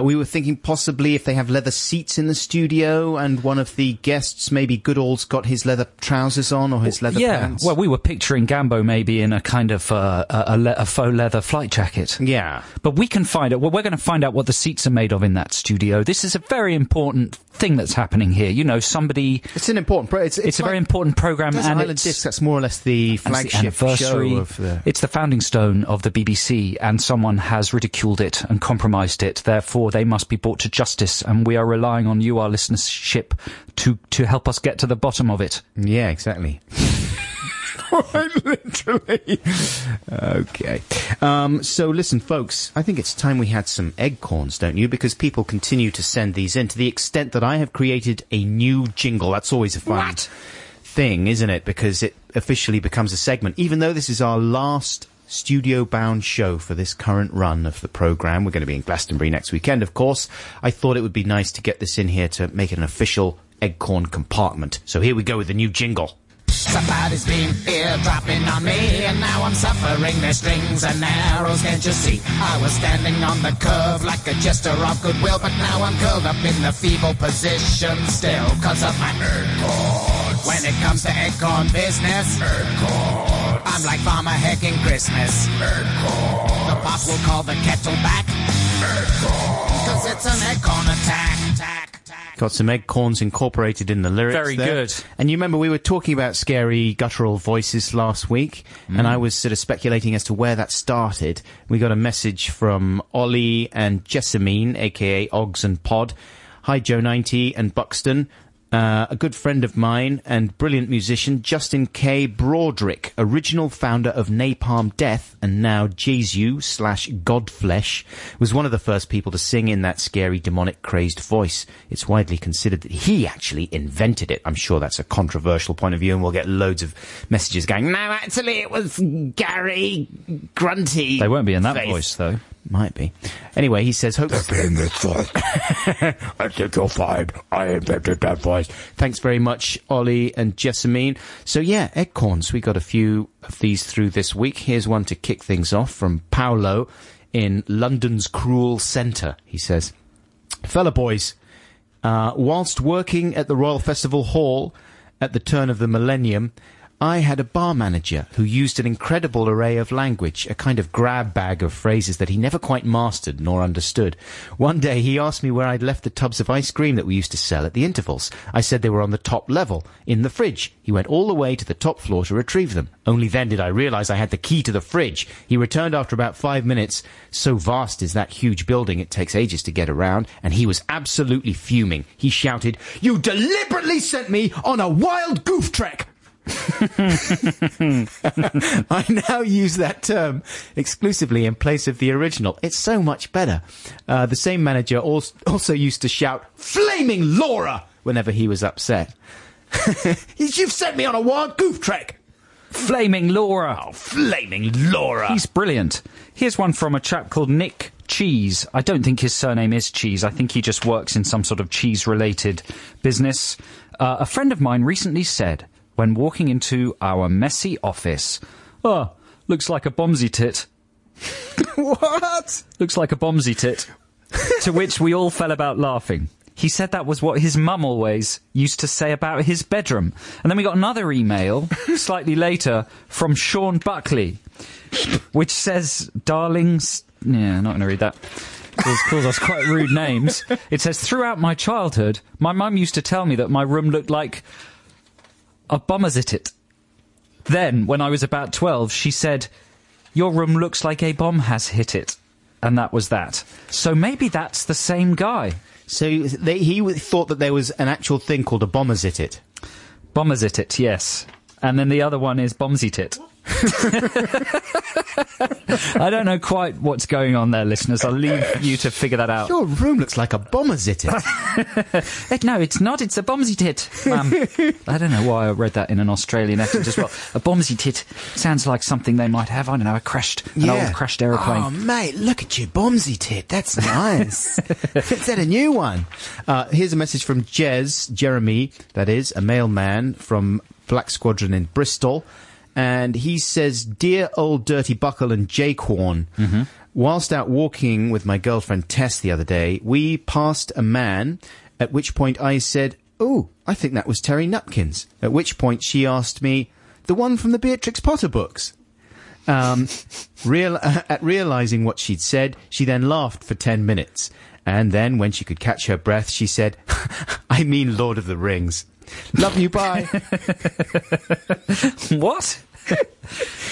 We were thinking possibly if they have leather seats in the studio and one of the guests, maybe Goodall's got his leather trousers on or his leather pants. Yeah, well, we were picturing Gambo maybe in a kind of a faux leather flight jacket. Yeah. But we can find out. Well, we're going to find out what the seats are made of in that studio. This is a very important thing that's happening here. You know, somebody... It's an important... It's a very important programme. Desert Island Discs, that's more or less the flagship show of the... It's the founding stone of the BBC, and someone has ridiculed it and compromised it. Therefore, they must be brought to justice, and we are relying on you, our listenership, to help us get to the bottom of it. Yeah, exactly. Quite literally. Okay. So listen, folks, I think it's time we had some eggcorns, don't you? Because people continue to send these in to the extent that I have created a new jingle. That's always a fun thing, isn't it? Because it officially becomes a segment. Even though this is our last studio-bound show for this current run of the programme. We're going to be in Glastonbury next weekend, of course. I thought it would be nice to get this in here to make it an official eggcorn compartment. So here we go with the new jingle. Somebody's been eardropping on me, and now I'm suffering their strings and arrows, can't you see? I was standing on the curve like a jester of goodwill, but now I'm curled up in the feeble position still, cause of my eggcorns. When it comes to eggcorn business, eggcorns, I'm like Farmer Hecking Christmas, eggcorns. The pop will call the kettle back, eggcorns, cause it's an eggcorn attack. Got some eggcorns incorporated in the lyrics there. Very good. And you remember we were talking about scary guttural voices last week, and I was sort of speculating as to where that started. We got a message from Ollie and Jessamine, a.k.a. Oggs and Pod. Hi, Joe 90 and Buxton. A good friend of mine and brilliant musician, Justin K. Broadrick, original founder of Napalm Death and now Jesu/Godflesh, was one of the first people to sing in that scary, demonic, crazed voice. It's widely considered that he actually invented it. I'm sure that's a controversial point of view, and we'll get loads of messages going, no, actually, it was Gary Grunty. They won't be in that voice, though. Might be. Anyway, he says, hopefully... They're being this voice. I think you'll find I invented that voice. Thanks very much, Ollie and Jessamine. So, yeah, eggcorns. We got a few of these through this week. Here's one to kick things off from Paolo in London's Cruel Centre. He says, fella boys, whilst working at the Royal Festival Hall at the turn of the millennium... I had a bar manager who used an incredible array of language, a kind of grab bag of phrases that he never quite mastered nor understood. One day he asked me where I'd left the tubs of ice cream that we used to sell at the intervals. I said they were on the top level, in the fridge. He went all the way to the top floor to retrieve them. Only then did I realise I had the key to the fridge. He returned after about 5 minutes. So vast is that huge building, it takes ages to get around, and he was absolutely fuming. He shouted, "You deliberately sent me on a wild goof trek!" I now use that term exclusively in place of the original. It's so much better. The same manager also used to shout "Flaming Laura" whenever he was upset. You've sent me on a wild goof track. Flaming Laura. Oh, Flaming Laura. He's brilliant. Here's one from a chap called Nick Cheese. I don't think his surname is Cheese. I think he just works in some sort of cheese-related business. A friend of mine recently said, when walking into our messy office, "Oh, looks like a bombsy tit." What? Looks like a bombsy tit. To which we all fell about laughing. He said that was what his mum always used to say about his bedroom. And then we got another email, slightly later, from Sean Buckley, which says, "Darlings..." Yeah, I'm not going to read that. It calls us quite rude names. It says, "Throughout my childhood, my mum used to tell me that my room looked like a bomb-a-zit-it. Then, when I was about 12, she said, 'Your room looks like a bomb has hit it.' And that was that." So maybe that's the same guy. So he thought that there was an actual thing called a bomb-a-zit-it. Bomb-a-zit-it, yes. And then the other one is bombsy-tit. I don't know quite what's going on there, listeners. I'll leave you to figure that out. Your room looks like a bomb-a-zit-it. No, it's not. It's a bombsy-tit. I don't know why I read that in an Australian accent as well. A bombsy-tit sounds like something they might have. I don't know, an old crashed aeroplane. Oh, mate, look at you, bombsy-tit. That's nice. Is that a new one? Here's a message from Jeremy, that is, a mailman from Black Squadron in Bristol. And he says, "Dear old Dirty Buckle and Jakehorn, whilst out walking with my girlfriend Tess the other day, we passed a man, at which point I said, 'Oh, I think that was Terry Nutkins.' At which point she asked me, 'The one from the Beatrix Potter books?' At realising what she'd said, she then laughed for 10 minutes. And then, when she could catch her breath, she said, 'I mean Lord of the Rings. Love you, bye.'" What?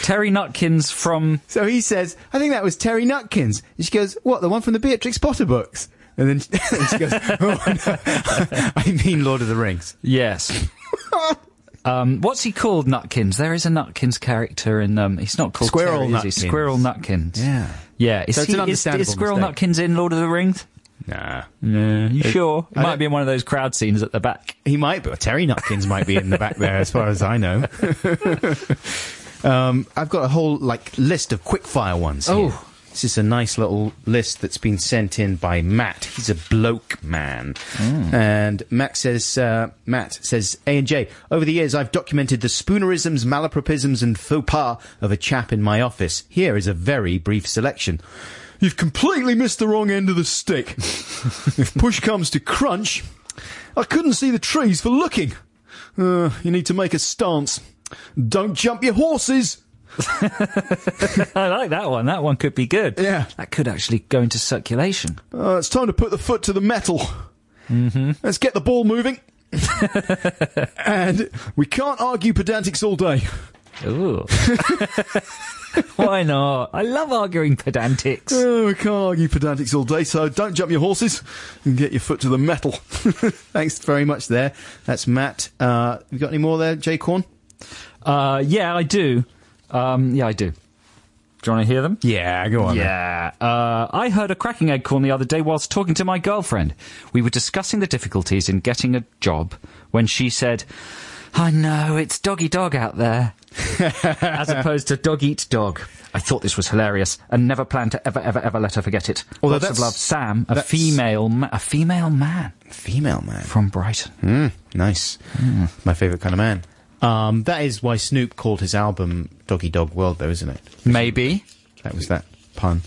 Terry Nutkins from... So he says, "I think that was Terry Nutkins." And she goes, "What, the one from the Beatrix Potter books?" And then she goes, "Oh, no. I mean Lord of the Rings." Yes. What's he called, Nutkins? There is a Nutkins character in... he's not called Squirrel Terry, Nutkins. Is he? Squirrel Nutkins. Yeah. Yeah. Is Squirrel Nutkins in Lord of the Rings? Nah. Yeah. You sure? He might be in one of those crowd scenes at the back. He might be. Terry Nutkins might be in the back there, as far as I know. I've got a whole, list of quickfire ones here. Oh. This is a nice little list that's been sent in by Matt. He's a bloke man. Mm. And Matt says, "A&J, over the years I've documented the spoonerisms, malapropisms and faux pas of a chap in my office. Here is a very brief selection. You've completely missed the wrong end of the stick. If push comes to crunch, I couldn't see the trees for looking. You need to make a stance. Don't jump your horses." I like that one. That one could be good. Yeah. That could actually go into circulation. "It's time to put the foot to the metal. Let's get the ball moving." "And we can't argue pedantics all day." Ooh. Why not? I love arguing pedantics. "Oh, we can't argue pedantics all day, so don't jump your horses and get your foot to the metal." Thanks very much there. That's Matt. You got any more there, Jakehorn? Yeah, I do. Yeah, I do. Do you want to hear them? Yeah, go on. Yeah. "I heard a cracking acorn the other day whilst talking to my girlfriend. We were discussing the difficulties in getting a job when she said, 'I know, it's doggy dog out there,' as opposed to dog eat dog. I thought this was hilarious and never planned to ever let her forget it. Although lots of love, Sam." A female man from Brighton. Nice. My favourite kind of man. That is why Snoop called his album Doggy Dog World, though, isn't it? Maybe that was that pun.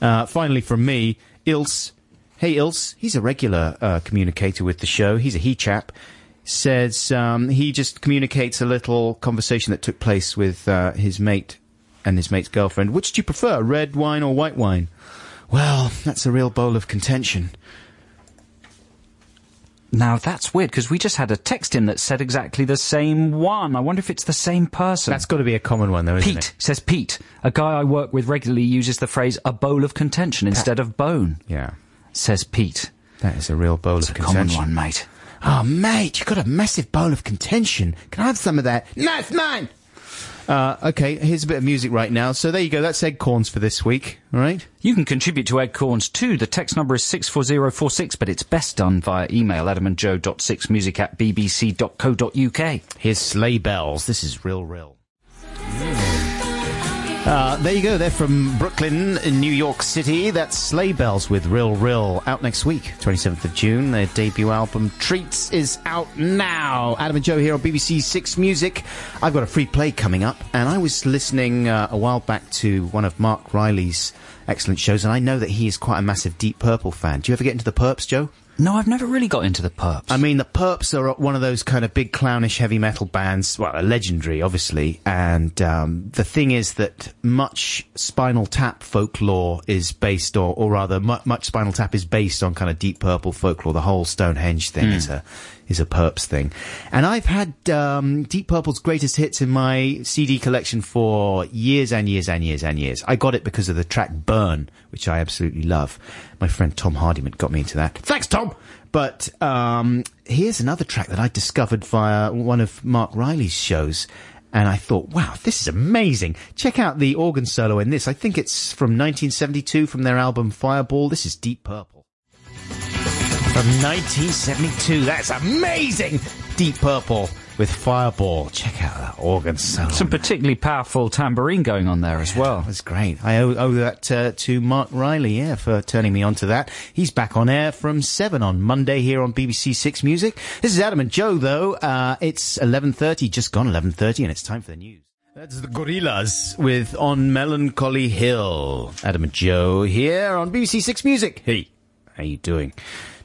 Finally from me, Ilse. Hey Ilse, he's a regular communicator with the show. He's a he chap. Says he just communicates a little conversation that took place with his mate and his mate's girlfriend. "Which do you prefer, red wine or white wine?" "Well, that's a real bowl of contention." Now, that's weird, because we just had a text in that said exactly the same one. I wonder if it's the same person. That's got to be a common one, though, isn't it? Pete says, "Pete, a guy I work with regularly uses the phrase 'a bowl of contention' instead of 'bone.'" Yeah. Says Pete. That is a real bowl of contention. It's a common one, mate. "Oh, mate, you've got a massive bowl of contention. Can I have some of that?" "No, it's mine!" Okay, here's a bit of music right now. So there you go, that's Eggcorns for this week, all right? You can contribute to Eggcorns too. The text number is 64046, but it's best done via email, adamandjoe.6music@bbc.co.uk. Here's Sleigh Bells. This is Real. There you go. They're from Brooklyn, in New York City. That's Sleigh Bells with Rill Rill. Out next week, 27th of June. Their debut album, Treats, is out now. Adam and Joe here on BBC Six Music. I've got a free play coming up, and I was listening a while back to one of Mark Riley's excellent shows, and I know that he is quite a massive Deep Purple fan. Do you ever get into the Purps, Joe? No, I've never really got into the Purps. I mean, the Purps are one of those kind of big clownish heavy metal bands, well, legendary, obviously, and the thing is that much Spinal Tap folklore is based, or rather, much Spinal Tap is based on kind of Deep Purple folklore. The whole Stonehenge thing is a Purps thing. And I've had Deep Purple's greatest hits in my CD collection for years and years and years and years. I got it because of the track Burn, which I absolutely love. My friend Tom Hardiman got me into that. Thanks, Tom! But here's another track that I discovered via one of Mark Riley's shows, and I thought, wow, this is amazing. Check out the organ solo in this. I think it's from 1972, from their album Fireball. This is Deep Purple. From 1972, that's amazing! Deep Purple with Fireball. Check out that organ solo. Some particularly powerful tambourine going on there as well. That's great. I owe that to Mark Riley, yeah, for turning me on to that. He's back on air from 7 on Monday here on BBC Six Music. This is Adam and Joe, though. It's 11:30, just gone 11:30, and it's time for the news. That's the Gorillaz with On Melancholy Hill. Adam and Joe here on BBC Six Music. Hey, how you doing?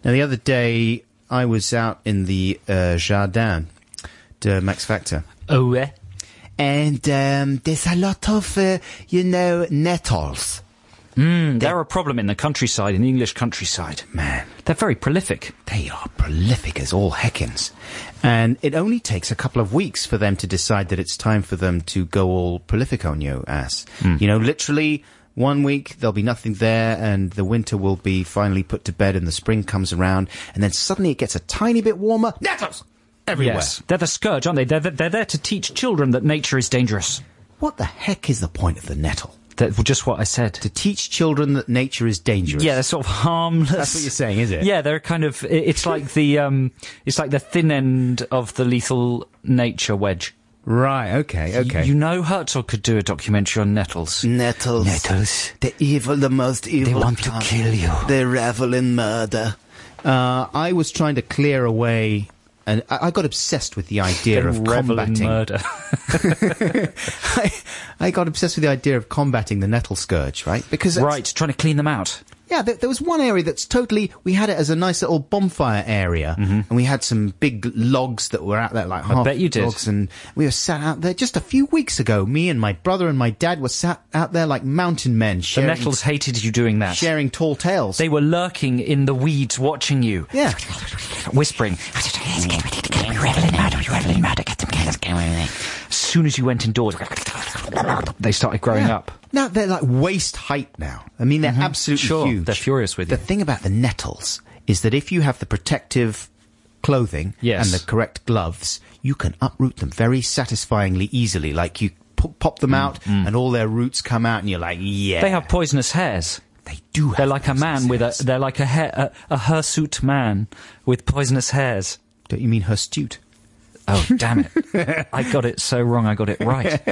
Now, the other day, I was out in the Jardin de Max Factor. Oh, yeah. And there's a lot of, nettles. They're a problem in the countryside, in the English countryside. Man. They're very prolific. They are prolific as all heckins. And it only takes a couple of weeks for them to decide that it's time for them to go all prolific on your ass. You know, literally... 1 week, there'll be nothing there, and the winter will be finally put to bed, and the spring comes around, and then suddenly it gets a tiny bit warmer. Nettles! Everywhere. Yes. They're the scourge, aren't they? They're there to teach children that nature is dangerous. What the heck is the point of the nettle? That's just what I said. To teach children that nature is dangerous. Yeah, they're sort of harmless. That's what you're saying, is it? Yeah, they're kind of... It's like the thin end of the lethal nature wedge. Right, okay. You know Herzl could do a documentary on nettles. Nettles. The evil, the most evil. They want to kill you. They revel in murder. I was trying to clear away, and I got obsessed with the idea of combating. Murder. I got obsessed with the idea of combating the nettle scourge, right? Because trying to clean them out. Yeah, there was one area that's totally... We had it as a nice little bonfire area, and we had some big logs that were out there, like half logs, and we were sat out there just a few weeks ago. Me and my brother and my dad were sat out there like mountain men. Sharing, the nettles hated you doing that. Sharing tall tales. They were lurking in the weeds, watching you. Yeah. Whispering. As soon as you went indoors, they started growing up. Now they're like waist height now. I mean, they're absolutely huge. They're furious with you. The thing about the nettles is that if you have the protective clothing and the correct gloves, you can uproot them very satisfyingly easily. Like you pop them out and all their roots come out, and you're like, yeah. They have poisonous hairs. They do. They're like a man with a. They're like a hirsute man with poisonous hairs. Don't you mean hirsute? Oh, damn it. I got it so wrong, I got it right.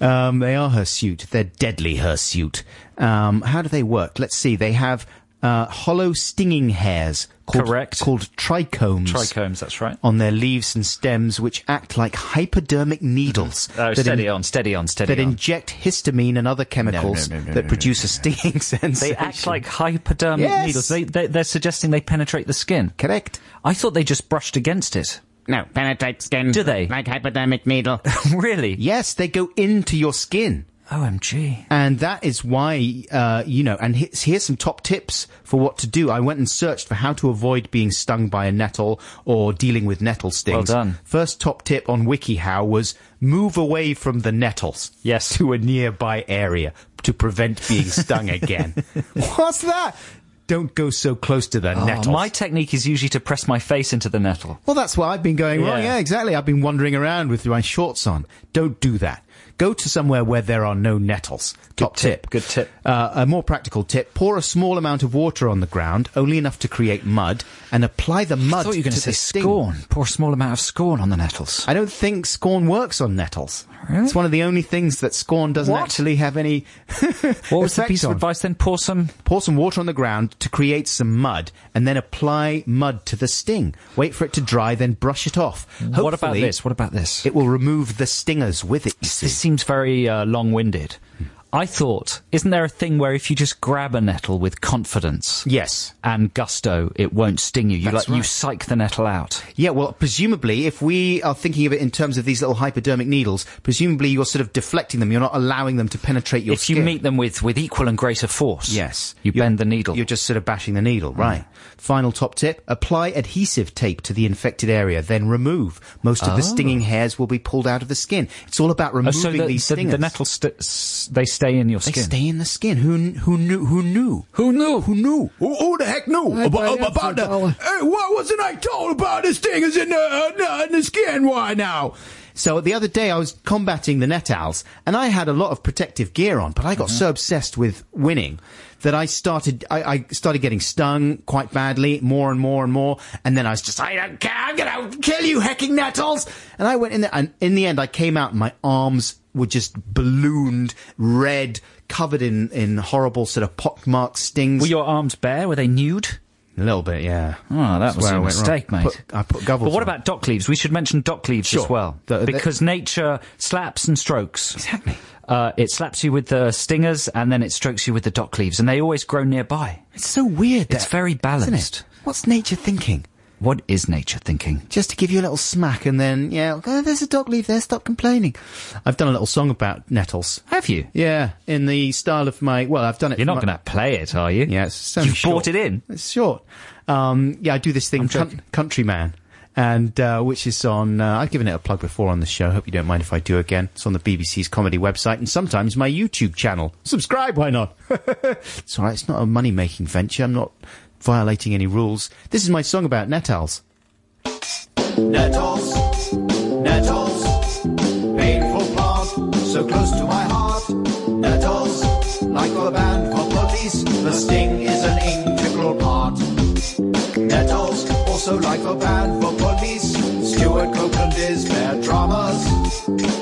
They are hirsute. They're deadly hirsute. How do they work? Let's see. They have hollow stinging hairs called trichomes. Trichomes, that's right. On their leaves and stems, which act like hypodermic needles. Steady on. That inject histamine and other chemicals that produce a stinging sensation. They act like hypodermic needles. They're suggesting they penetrate the skin. Correct. I thought they just brushed against it. No, penetrate skin. Do they? Like hypodermic needle. Really? Yes, they go into your skin. OMG. And that is why, and here's some top tips for what to do. I went and searched for how to avoid being stung by a nettle or dealing with nettle stings. Well done. First top tip on WikiHow was move away from the nettles. Yes. To a nearby area to prevent being stung again. What's that? Don't go so close to the nettles. My technique is usually to press my face into the nettle. Well, that's what I've been going wrong. Yeah, exactly. I've been wandering around with my shorts on. Don't do that. Go to somewhere where there are no nettles. Good tip. A more practical tip. Pour a small amount of water on the ground, only enough to create mud, and apply the mud to the sting. I thought you were going to say scorn. Pour a small amount of scorn on the nettles. I don't think scorn works on nettles. Really? It's one of the only things that scorn doesn't actually have any What was the piece of advice then? Pour some water on the ground to create some mud, and then apply mud to the sting. Wait for it to dry, then brush it off. Hopefully, what about this? It will remove the stingers with it. This seems very long-winded. I thought, isn't there a thing where if you just grab a nettle with confidence and gusto, it won't sting you? You psych the nettle out. Yeah, well, presumably, if we are thinking of it in terms of these little hypodermic needles, presumably you're sort of deflecting them. You're not allowing them to penetrate your skin. If you meet them with equal and greater force, you bend the needle. You're just sort of bashing the needle, right. Final top tip, apply adhesive tape to the infected area, then remove. Most of the stinging hairs will be pulled out of the skin. It's all about removing these stingers. So the nettles, they stay in your skin. They stay in the skin. Who knew? Who the heck knew about that? Hey, why wasn't I told about this thing is in the skin? Why now? So the other day I was combating the net owls, and I had a lot of protective gear on, but I got so obsessed with winning that I started getting stung quite badly, more and more, and then I was just, I don't care, I'm going to kill you, hecking net owls! And I went in there, and in the end I came out, and my arms were just ballooned, red, covered in horrible sort of pockmarked stings. Were your arms bare? Were they nude? A little bit, yeah. Oh, that was a mistake, mate. I put goggles on. But what about dock leaves? We should mention dock leaves as well. Because nature slaps and strokes. Exactly. It slaps you with the stingers, and then it strokes you with the dock leaves. And they always grow nearby. It's so weird. It's very balanced. Isn't it? What's nature thinking? What is nature thinking? Just to give you a little smack and then, there's a dock leaf there, stop complaining. I've done a little song about nettles. Have you? Yeah, in the style of my... Well, I've done it... You're not going to play it, are you? Yeah, it's You've bought it in? It's short. I do this thing, Countryman, and which is on... I've given it a plug before on the show. Hope you don't mind if I do again. It's on the BBC's comedy website and sometimes my YouTube channel. Subscribe, why not? It's all right, it's not a money-making venture. I'm not... violating any rules. This is my song about nettles. Nettles, nettles, painful part, so close to my heart. Nettles, like all the band cockroaches, the sting is an integral part. Nettles, also like the band cockroaches, Stuart Copeland is their dramas.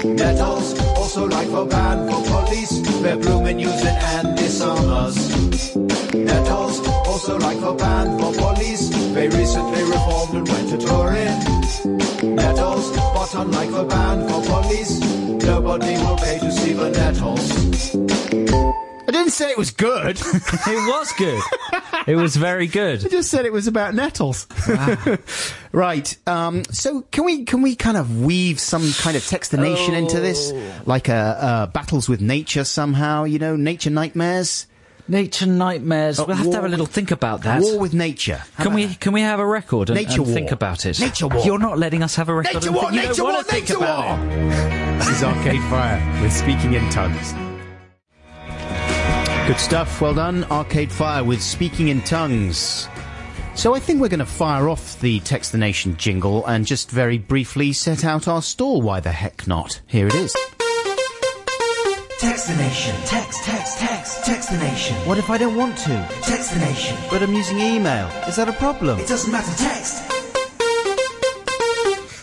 Nettles, also like the band cockroaches, their blooming using and disarmers. Nettles, also like the band Police, they recently reformed and went to touring. Nettles, but unlike the band Police, nobody will pay to see the nettles. I didn't say it was good. It was good. It was very good. I just said it was about nettles. Wow. Right. So can we kind of weave some kind of textination into this? Like battles with nature somehow, nature nightmares? Nature nightmares. We'll have to have a little think about that. War with nature. Can we have a record and think about it? Nature war. You're not letting us have a record. Nature war. Nature war. Nature war. This is Arcade Fire with Speaking in Tongues. Good stuff. Well done, Arcade Fire with Speaking in Tongues. So I think we're going to fire off the Text the Nation jingle and just very briefly set out our stall. Why the heck not? Here it is. Text the Nation. Text, text, text. Text the Nation. What if I don't want to? Text the Nation. But I'm using email. Is that a problem? It doesn't matter. Text.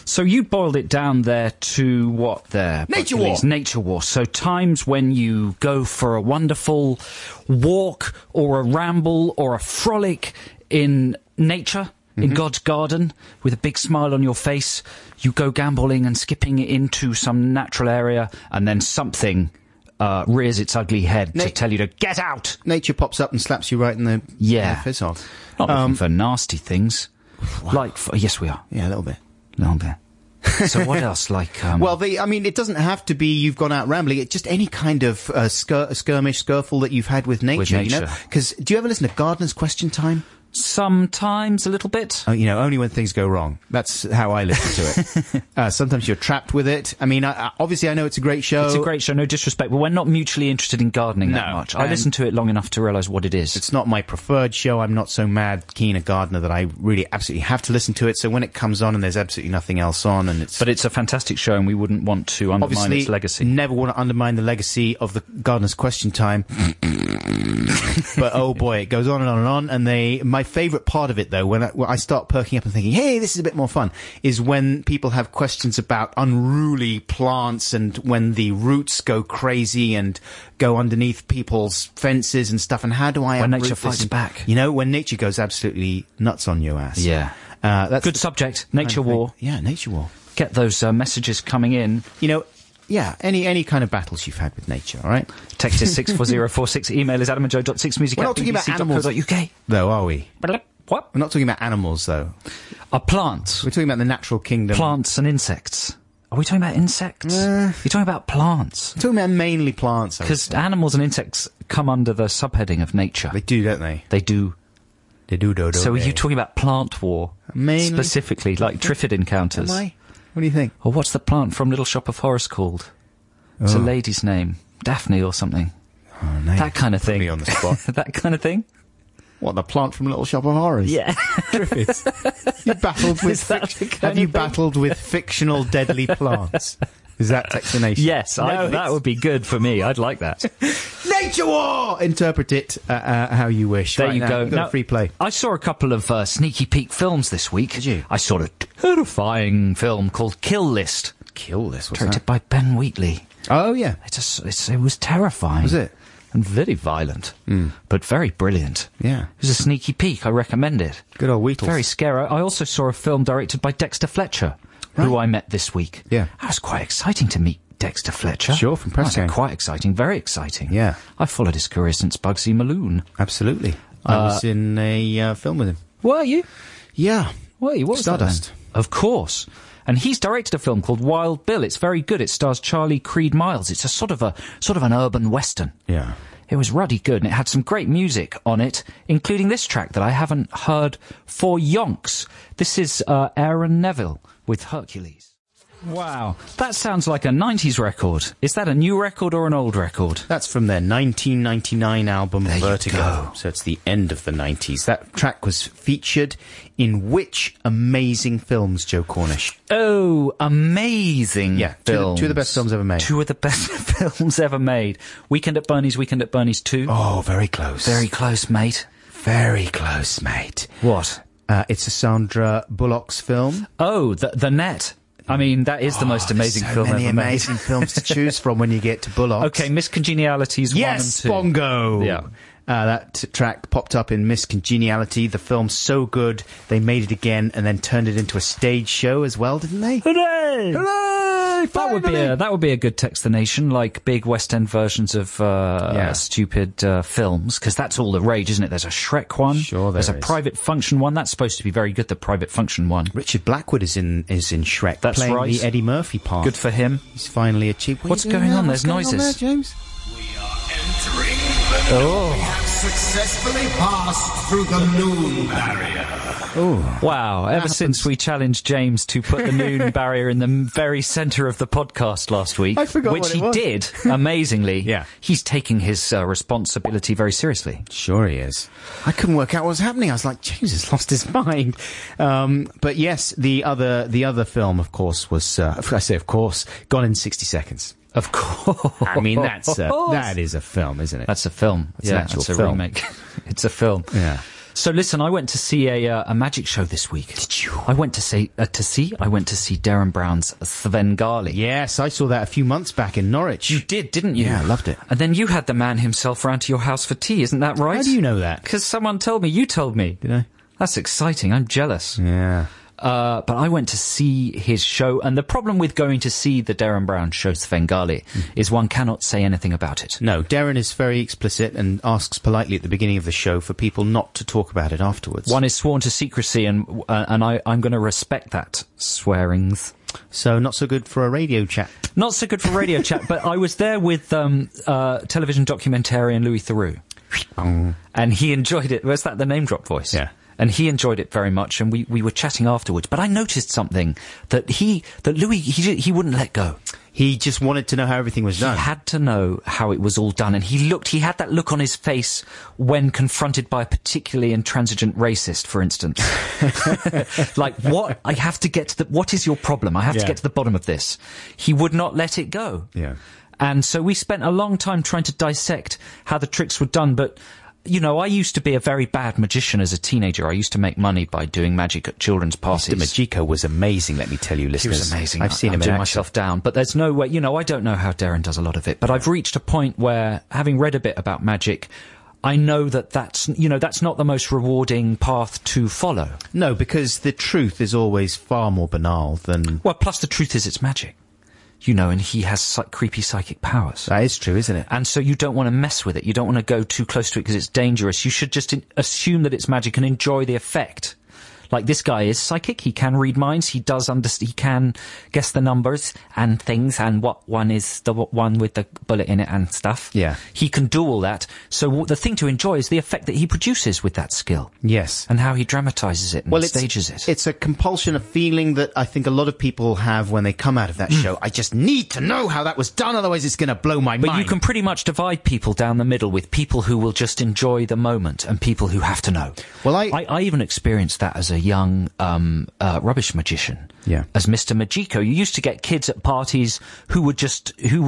So you boiled it down there to what there? Nature war. Nature war. So times when you go for a wonderful walk or a ramble or a frolic in nature. In God's garden, with a big smile on your face, you go gambling and skipping into some natural area, and then something rears its ugly head to tell you to get out. Nature pops up and slaps you right in the face off. Not looking for nasty things. Wow. Yes, we are. Yeah, a little bit. A little bit. So what else? It doesn't have to be you've gone out rambling. It's just any kind of skirmish, skirful that you've had with nature. Because do you ever listen to Gardener's Question Time? Sometimes a little bit. You know, only when things go wrong. That's how I listen to it. Sometimes you're trapped with it. I mean, obviously I know it's a great show. It's a great show, no disrespect, but we're not mutually interested in gardening that much. I listened to it long enough to realise what it is. It's not my preferred show. I'm not so mad keen a gardener that I really absolutely have to listen to it. So when it comes on and there's absolutely nothing else on, and it's... But it's a fantastic show and we wouldn't want to undermine its legacy. Never want to undermine the legacy of the Gardener's Question Time. But oh boy, it goes on and on and on, and my favourite part of it, though, when I start perking up and thinking, hey, this is a bit more fun, is when people have questions about unruly plants and when the roots go crazy and go underneath people's fences and stuff, and how do I... When nature fights back. You know, when nature goes absolutely nuts on your ass. Yeah. That's good subject. Nature war. Yeah, nature war. Get those messages coming in. You know... Yeah, any kind of battles you've had with nature, all right? Text is 64046. Email is adamandjoe.sixmusic@bbc.co.uk. We're not talking about animals, though, are we? What? We're not talking about animals, though. Are plants? We're talking about the natural kingdom. Plants and insects. Are we talking about insects? You're talking about plants. We're talking about mainly plants. Because animals and insects come under the subheading of nature. They do, don't they? They do. They do, do. So are you talking about plant war? Mainly? Specifically, like Triffid encounters? Am I? What do you think? Or what's the plant from Little Shop of Horrors called? It's a lady's name. Daphne or something. Oh, no, that kind of thing. Put me on the spot. That kind of thing. What, the plant from Little Shop of Horrors? Yeah. Griffiths. Have you battled with fictional deadly plants? Is that explanation? Yes, that would be good for me. I'd like that. Nature war! Interpret it how you wish. There you go. You've got a free play. I saw a couple of sneaky peek films this week. Did you? I saw a terrifying film called Kill List. Kill List? What's that? Directed by Ben Wheatley. Oh, yeah. It was terrifying. Was it? And very violent, but very brilliant. Yeah. It was a sneaky peek. I recommend it. Good old Wheatley. Very scary. I also saw a film directed by Dexter Fletcher. Right. Who I met this week. Yeah. That was quite exciting to meet Dexter Fletcher. Sure, from Preston. Quite exciting, very exciting. Yeah. I followed his career since Bugsy Malone. Absolutely. I was in a film with him. Were you? Yeah. Were you? What was Stardust. That, of course. And he's directed a film called Wild Bill. It's very good. It stars Charlie Creed Miles. It's a sort of an urban western. Yeah. It was ruddy good, and it had some great music on it, including this track that I haven't heard for yonks. This is Aaron Neville with Hercules. Wow, that sounds like a 90s record. Is that a new record or an old record? That's from their 1999 album Vertigo. So it's the end of the 90s. That track was featured in which amazing films, Joe Cornish? Oh, amazing. Yeah, two of the best films ever made. Two of the best films ever made. Weekend at Bernie's, Weekend at Bernie's 2. Oh, very close. Very close, mate. Very close, mate. What? It's a Sandra Bullock's film. Oh, The Net. I mean, that is the most amazing film ever made. So many amazing films to choose from when you get to Bullock's. Okay, Miss Congeniality's 1 and 2. Yes, Bongo! Yeah. That track popped up in Miss Congeniality. The film's so good, they made it again and then turned it into a stage show as well, didn't they? Hooray! Hooray! Finally! That would be a good text the nation, like big West End versions of stupid films, because that's all the rage, isn't it? There's a Shrek one. Sure, there's a Private Function one. That's supposed to be very good. The Private Function one. Richard Blackwood is in Shrek. That's playing the Eddie Murphy part. Good for him. He's finally achieved. What's going on? There's noises. What's going on there, James? We are entering the noon. We have successfully passed through the noon barrier. Oh wow, ever since we challenged James to put the noon barrier in the very centre of the podcast last week, I forgot which he did, amazingly, yeah. He's taking his responsibility very seriously. Sure he is. I couldn't work out what was happening. I was like, James has lost his mind. But yes, the other film, of course, was, I say of course, Gone in 60 Seconds. Of course. I mean, that is a film, isn't it? That's a film. It's an actual film. Remake. It's a film. Yeah. So listen, I went to see a magic show this week. Did you? I went to see Derren Brown's Svengali. Yes, I saw that a few months back in Norwich. You did, didn't you? Yeah, I loved it. And then you had the man himself round to your house for tea, isn't that right? How do you know that? Because someone told me. You told me. Did I? That's exciting. I'm jealous. Yeah. But I went to see his show, and the problem with going to see the Derren Brown show Svengali is one cannot say anything about it. No, Derren is very explicit and asks politely at the beginning of the show for people not to talk about it afterwards. One is sworn to secrecy, and I'm going to respect that swearings. So not so good for a radio chat. Not so good for radio chat, but I was there with television documentarian Louis Theroux. And he enjoyed it. Where's that? The name drop voice. Yeah. And he enjoyed it very much, and we were chatting afterwards. But I noticed something that Louis wouldn't let go. He just wanted to know how everything was done. He had to know how it was all done, and he had that look on his face when confronted by a particularly intransigent racist, for instance. Like, what? I have to get to what is your problem? I have to get to the bottom of this. He would not let it go. Yeah. And so we spent a long time trying to dissect how the tricks were done, but, you know, I used to be a very bad magician as a teenager. I used to make money by doing magic at children's parties. Mr. Magico was amazing, let me tell you, listeners. He was amazing. I've seen him do myself down. But there's no way, you know, I don't know how Darren does a lot of it, but I've reached a point where, having read a bit about magic, I know that's not the most rewarding path to follow. No, because the truth is always far more banal than... Well, plus the truth is it's magic. You know, and he has creepy psychic powers. That is true, isn't it? And so you don't want to mess with it. You don't want to go too close to it because it's dangerous. You should just assume that it's magic and enjoy the effect. Like, this guy is psychic. He can read minds. He does understand. He can guess the numbers and things and what one is the one with the bullet in it and stuff. Yeah. He can do all that. So the thing to enjoy is the effect that he produces with that skill. Yes. And how he dramatizes it and stages it. It's a compulsion, a feeling that I think a lot of people have when they come out of that show. I just need to know how that was done. Otherwise, it's going to blow my mind. But you can pretty much divide people down the middle, with people who will just enjoy the moment and people who have to know. Well, I even experienced that as a young rubbish magician, as Mr. Magico. You used to get kids at parties who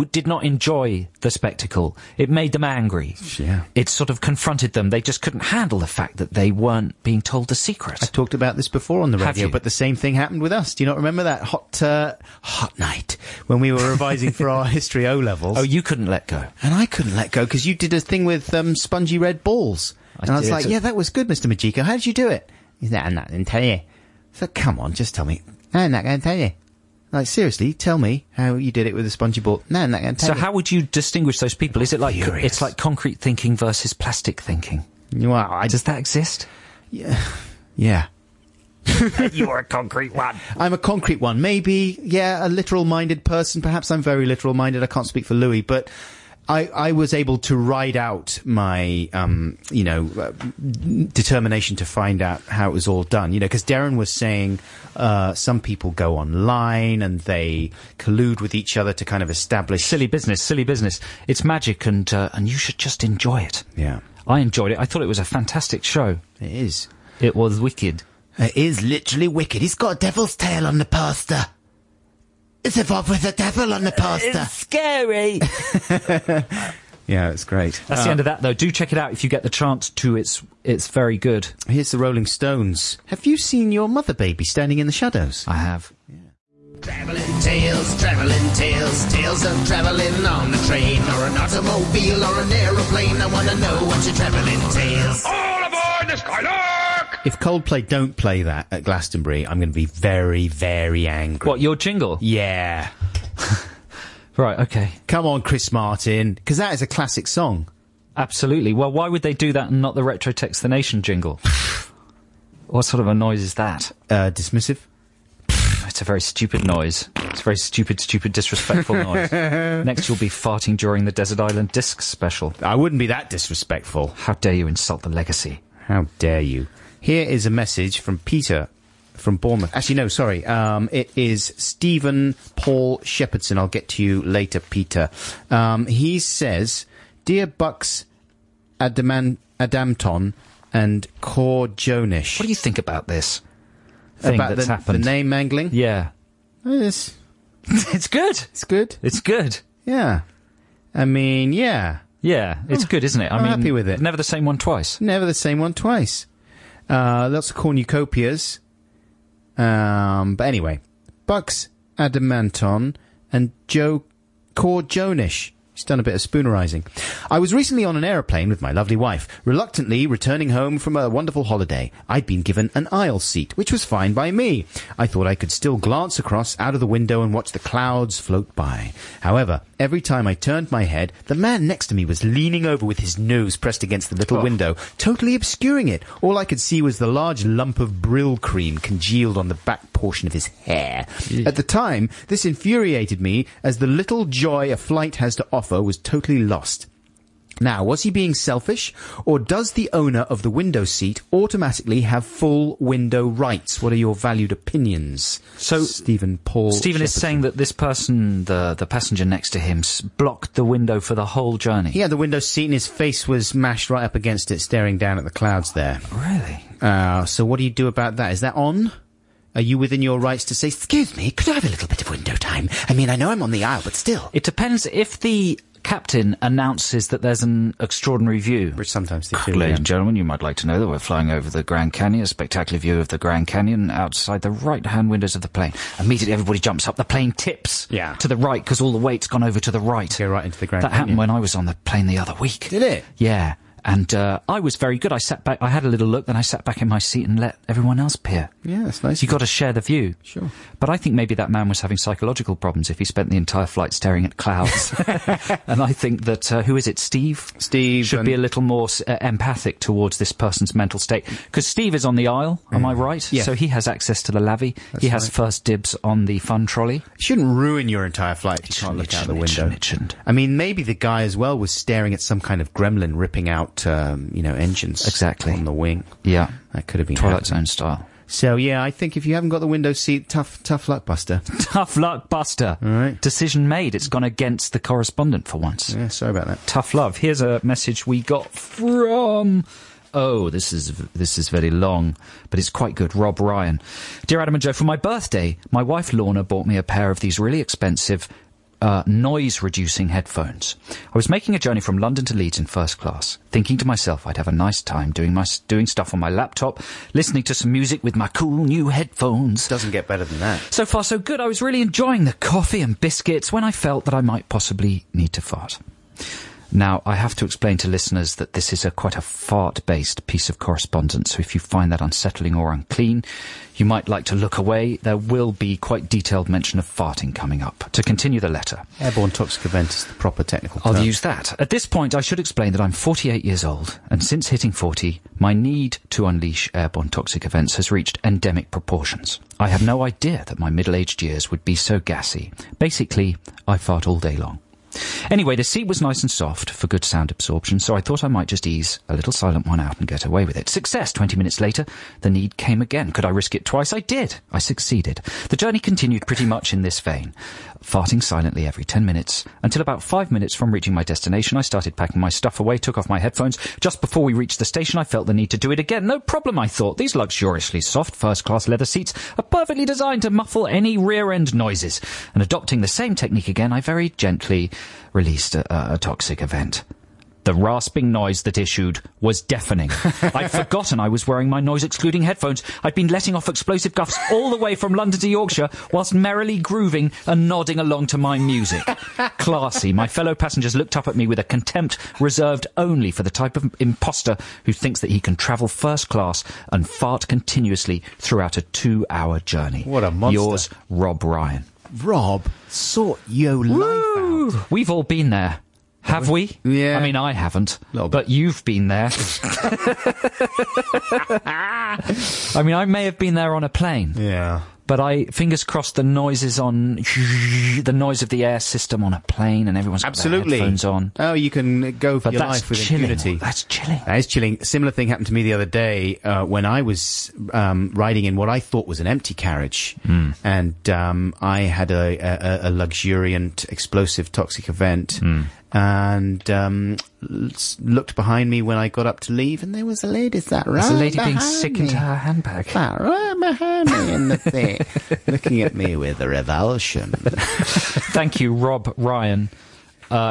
did not enjoy the spectacle. It made them angry. Yeah. It sort of confronted them. They just couldn't handle the fact that they weren't being told the secret. I talked about this before on the radio, but the same thing happened with us. Do you not remember that hot night when we were revising for our history O-levels? Oh, you couldn't let go. And I couldn't let go, because you did a thing with spongy red balls. And I was like, yeah, that was good, Mr. Magico. How did you do it? He's like, I'm not going to tell you. So, come on, just tell me. I'm not going to tell you. Like, seriously, tell me how you did it with a spongy ball. No, I'm not going to tell you. So how would you distinguish those people? Is it like, it's like concrete thinking versus plastic thinking? Well, does that exist? Yeah. Yeah. You're a concrete one. I'm a concrete one. Maybe, yeah, a literal-minded person. Perhaps I'm very literal-minded. I can't speak for Louis, but... I was able to ride out my, determination to find out how it was all done. You know, because Darren was saying some people go online and they collude with each other to kind of establish... Silly business. It's magic, and you should just enjoy it. Yeah. I enjoyed it. I thought it was a fantastic show. It is. It was wicked. It is literally wicked. He's got a devil's tail on the pasta. It's involved with the devil on the pasta. It's scary. Yeah, it's great. That's the end of that, though. Do check it out if you get the chance to. It's very good. Here's the Rolling Stones. Have you seen Your Mother Baby Standing in the Shadows? I have. Yeah. Travelling tales, tales of travelling on a train or an automobile or an aeroplane. I want to know what your travelling tales. All aboard the Skylark! If Coldplay don't play that at Glastonbury, I'm going to be very, very angry. What, your jingle? Yeah. Right, okay. Come on, Chris Martin, because that is a classic song. Absolutely. Well, why would they do that and not the Retro Text the Nation jingle? What sort of a noise is that? Dismissive. It's a very stupid noise. It's a very stupid, disrespectful noise. Next, you'll be farting during the Desert Island Discs special. I wouldn't be that disrespectful. How dare you insult the legacy? How dare you? Here is a message from Peter from Bournemouth. Actually, no, sorry. It is Stephen Paul Shepherdson. I'll get to you later, Peter. He says, Dear Bucks, Adamton, and Cor Jonish. What do you think about this thing that's happened? The name mangling? Yeah. It's good. It's good. It's good. Yeah. I mean, yeah. Yeah, it's good, isn't it? I'm happy with it. Never the same one twice. Never the same one twice. Lots of cornucopias. But anyway, Bucks Adamanton and Joe Cornish. He's done a bit of spoonerizing. I was recently on an aeroplane with my lovely wife, reluctantly returning home from a wonderful holiday. I'd been given an aisle seat, which was fine by me. I thought I could still glance across out of the window and watch the clouds float by. However, every time I turned my head, the man next to me was leaning over with his nose pressed against the little window, totally obscuring it. All I could see was the large lump of Brill cream congealed on the back portion of his hair. At the time, this infuriated me, as the little joy a flight has to offer was totally lost. Now, was he being selfish, or does the owner of the window seat automatically have full window rights? What are your valued opinions? So, Stephen is saying that this person, the passenger next to him, blocked the window for the whole journey. Yeah, the window seat, and his face was mashed right up against it, staring down at the clouds there. Really? So what do you do about that? Is that on? Are you within your rights to say, excuse me, could I have a little bit of window time? I mean, I know I'm on the aisle, but still. It depends if the captain announces that there's an extraordinary view. Which sometimes they do. Ladies and gentlemen, you might like to know that we're flying over the Grand Canyon, a spectacular view of the Grand Canyon outside the right-hand windows of the plane. Immediately everybody jumps up. The plane tips to the right because all the weight's gone over to the right. Go right into the Grand Canyon. That happened when I was on the plane the other week. Did it? Yeah. And I was very good. I sat back. I had a little look. Then I sat back in my seat and let everyone else peer. Yeah, that's nice. You've got to share the view. Sure. But I think maybe that man was having psychological problems if he spent the entire flight staring at clouds. And I think that, who is it, Steve? Steve should be a little more empathic towards this person's mental state. Because Steve is on the aisle, am I right? Yeah. So he has access to the lavvy. That's he has first dibs on the fun trolley. It shouldn't ruin your entire flight if you can't look out the window. I mean, maybe the guy as well was staring at some kind of gremlin ripping out engines on the wing. Yeah, that could have been Twilight Zone style. So yeah, I think if you haven't got the window seat, tough luck, Buster. Tough luck, Buster. All right. Decision made. It's gone against the correspondent for once. Yeah, sorry about that. Tough love. Here's a message we got from. Oh, this is very long, but it's quite good. Rob Ryan, dear Adam and Joe, for my birthday, my wife Lorna bought me a pair of these really expensive noise-reducing headphones. I was making a journey from London to Leeds in first class, thinking to myself I'd have a nice time doing stuff on my laptop, listening to some music with my cool new headphones. Doesn't get better than that. So far, so good. I was really enjoying the coffee and biscuits when I felt that I might possibly need to fart. Now, I have to explain to listeners that this is quite a fart-based piece of correspondence, so if you find that unsettling or unclean, you might like to look away. There will be quite detailed mention of farting coming up. To continue the letter. Airborne toxic event is the proper technical term. I'll use that. At this point, I should explain that I'm 48 years old, and since hitting 40, my need to unleash airborne toxic events has reached endemic proportions. I had no idea that my middle-aged years would be so gassy. Basically, I fart all day long. Anyway, the seat was nice and soft for good sound absorption, so I thought I might just ease a little silent one out and get away with it. Success! 20 minutes later, the need came again. Could I risk it twice? I did. I succeeded. The journey continued pretty much in this vein, farting silently every 10 minutes, until about 5 minutes from reaching my destination, I started packing my stuff away, took off my headphones. Just before we reached the station, I felt the need to do it again. No problem, I thought. These luxuriously soft first-class leather seats are perfectly designed to muffle any rear-end noises. And adopting the same technique again, I very gently released a toxic event. The rasping noise that issued was deafening. I'd forgotten I was wearing my noise-excluding headphones. I'd been letting off explosive guffs all the way from London to Yorkshire whilst merrily grooving and nodding along to my music. Classy. My fellow passengers looked up at me with a contempt reserved only for the type of imposter who thinks that he can travel first class and fart continuously throughout a 2-hour journey. What a monster. Yours, Rob Ryan. Rob, sort your life out. We've all been there. Have we? Yeah. I mean, I haven't, but you've been there. I mean, I may have been there on a plane. Yeah. But I, fingers crossed, the noise of the air system on a plane, and everyone's got their headphones on. Oh, you can go for your life with impunity. That's chilling. That is chilling. Similar thing happened to me the other day when I was riding in what I thought was an empty carriage, and I had a luxuriant explosive toxic event, and looked behind me when I got up to leave, and there was a lady sat right behind me. There's a lady being sick into her handbag. Sat right behind me in the thing, looking at me with a revulsion. Thank you, Rob Ryan.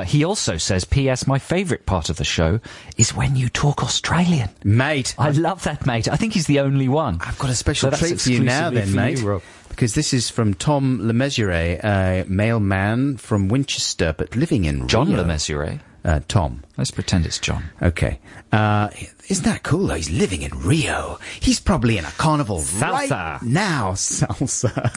He also says, P.S. my favourite part of the show is when you talk Australian. Mate. I love that, mate. I think he's the only one. I've got a special treat for you now then, mate. You, Rob. Because this is from Tom Le Mesurier, a mailman from Winchester, but living in John Rio. Le Mesurier? Tom. Let's pretend it's John. Okay. Isn't that cool, though? He's living in Rio. He's probably in a carnival right now. Salsa.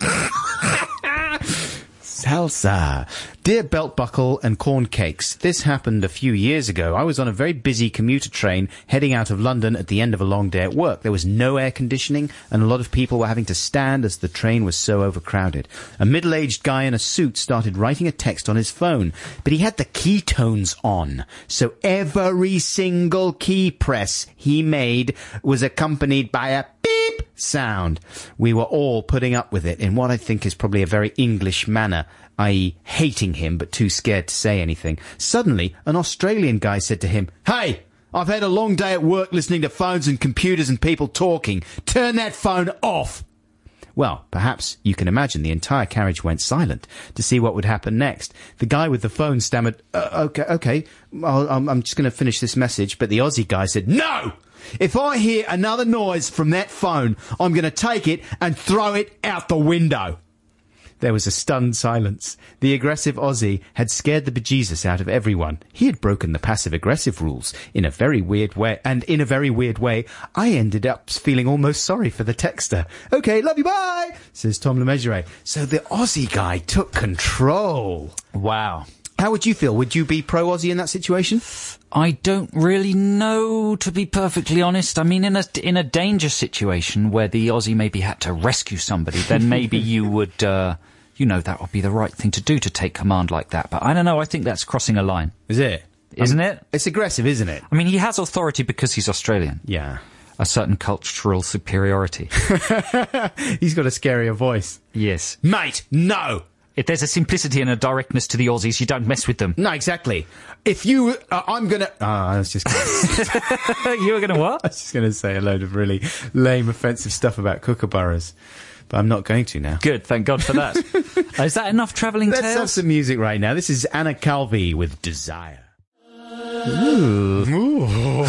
salsa. Dear Belt Buckle and Corn Cakes, this happened a few years ago. I was on a very busy commuter train heading out of London at the end of a long day at work. There was no air conditioning, and a lot of people were having to stand as the train was so overcrowded. A middle-aged guy in a suit started writing a text on his phone, but he had the key tones on, so every single key press he made was accompanied by a beep sound. We were all putting up with it in what I think is probably a very English manner, i.e. hating him but too scared to say anything. Suddenly, an Australian guy said to him, "Hey, I've had a long day at work listening to phones and computers and people talking. Turn that phone off." Well, perhaps you can imagine the entire carriage went silent to see what would happen next. The guy with the phone stammered, okay, I'm just going to finish this message. But the Aussie guy said, "No! If I hear another noise from that phone, I'm going to take it and throw it out the window." There was a stunned silence. The aggressive Aussie had scared the bejesus out of everyone. He had broken the passive-aggressive rules in a very weird way, and in a very weird way, I ended up feeling almost sorry for the texter. "Okay, love you, bye," says Tom Lemessurier. So the Aussie guy took control. Wow. How would you feel? Would you be pro-Aussie in that situation? I don't really know, to be perfectly honest. I mean, in a danger situation where the Aussie maybe had to rescue somebody, then maybe you would, you know, that would be the right thing to do, to take command like that. But I don't know. I think that's crossing a line. Is it? Isn't it? It's aggressive, isn't it? I mean, he has authority because he's Australian. Yeah. A certain cultural superiority. He's got a scarier voice. Yes. "Mate, no!" If there's a simplicity and a directness to the Aussies, you don't mess with them. No, exactly. If you... I'm going to... I was just going to... You were going to what? I was just going to say a load of really lame, offensive stuff about kookaburras. But I'm not going to now. Good, thank God for that. Is that enough travelling tales? Let's have some music right now. This is Anna Calvi with Desire. Ooh. Ooh.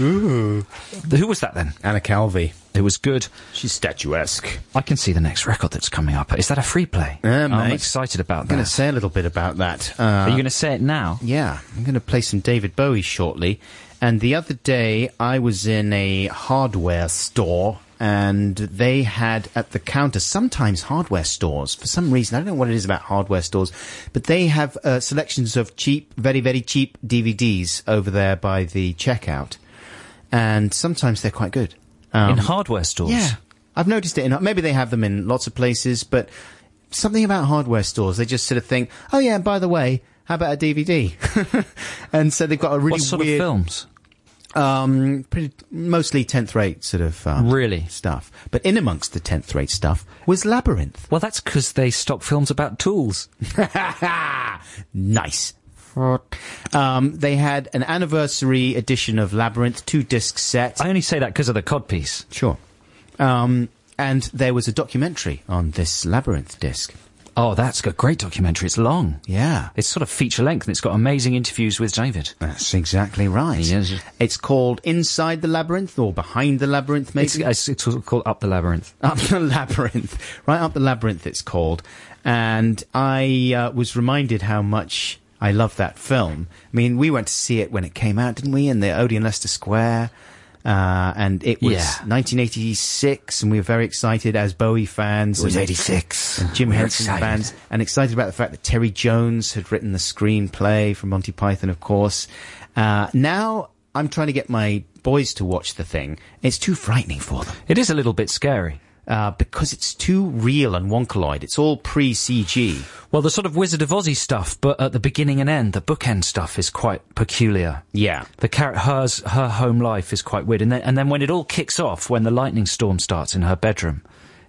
Ooh. Who was that then? Anna Calvi. It was good. She's statuesque. I can see the next record that's coming up. Is that a free play? I'm excited about that. I'm going to say a little bit about that. Are you going to say it now? Yeah. I'm going to play some David Bowie shortly. And the other day, I was in a hardware store, and they had at the counter, sometimes hardware stores, for some reason, I don't know what it is about hardware stores, but they have selections of cheap, very, very cheap DVDs over there by the checkout. And sometimes they're quite good. In hardware stores? Yeah. I've noticed it. Maybe they have them in lots of places, but something about hardware stores, they just sort of think, oh yeah, by the way, how about a DVD? And so they've got a really weird... What sort of films? Mostly 10th rate sort of really stuff. But in amongst the 10th rate stuff was Labyrinth. Well, that's because they stock films about tools. Nice. They had an anniversary edition of Labyrinth, 2-disc set. I only say that because of the codpiece. Sure. And there was a documentary on this Labyrinth disc. Oh, that's a great documentary. It's long. Yeah. It's sort of feature length, and it's got amazing interviews with David. That's exactly right. Yes. It's called Inside the Labyrinth, or Behind the Labyrinth, maybe? It's called Up the Labyrinth. Up the Labyrinth. Right, Up the Labyrinth it's called. And I was reminded how much... I love that film. I mean, we went to see it when it came out, didn't we? In the Odeon Leicester Square. And it was 1986, and we were very excited as Bowie fans. It was 86. And Jim Henson fans. And excited about the fact that Terry Jones had written the screenplay from Monty Python, of course. Now I'm trying to get my boys to watch the thing. It's too frightening for them. It is a little bit scary. Because it's too real and wonkaloid. It's all pre-CG. Well, the sort of Wizard of Ozzy stuff, but at the beginning and end, the bookend stuff is quite peculiar. Yeah. The her home life is quite weird. And then when it all kicks off, when the lightning storm starts in her bedroom,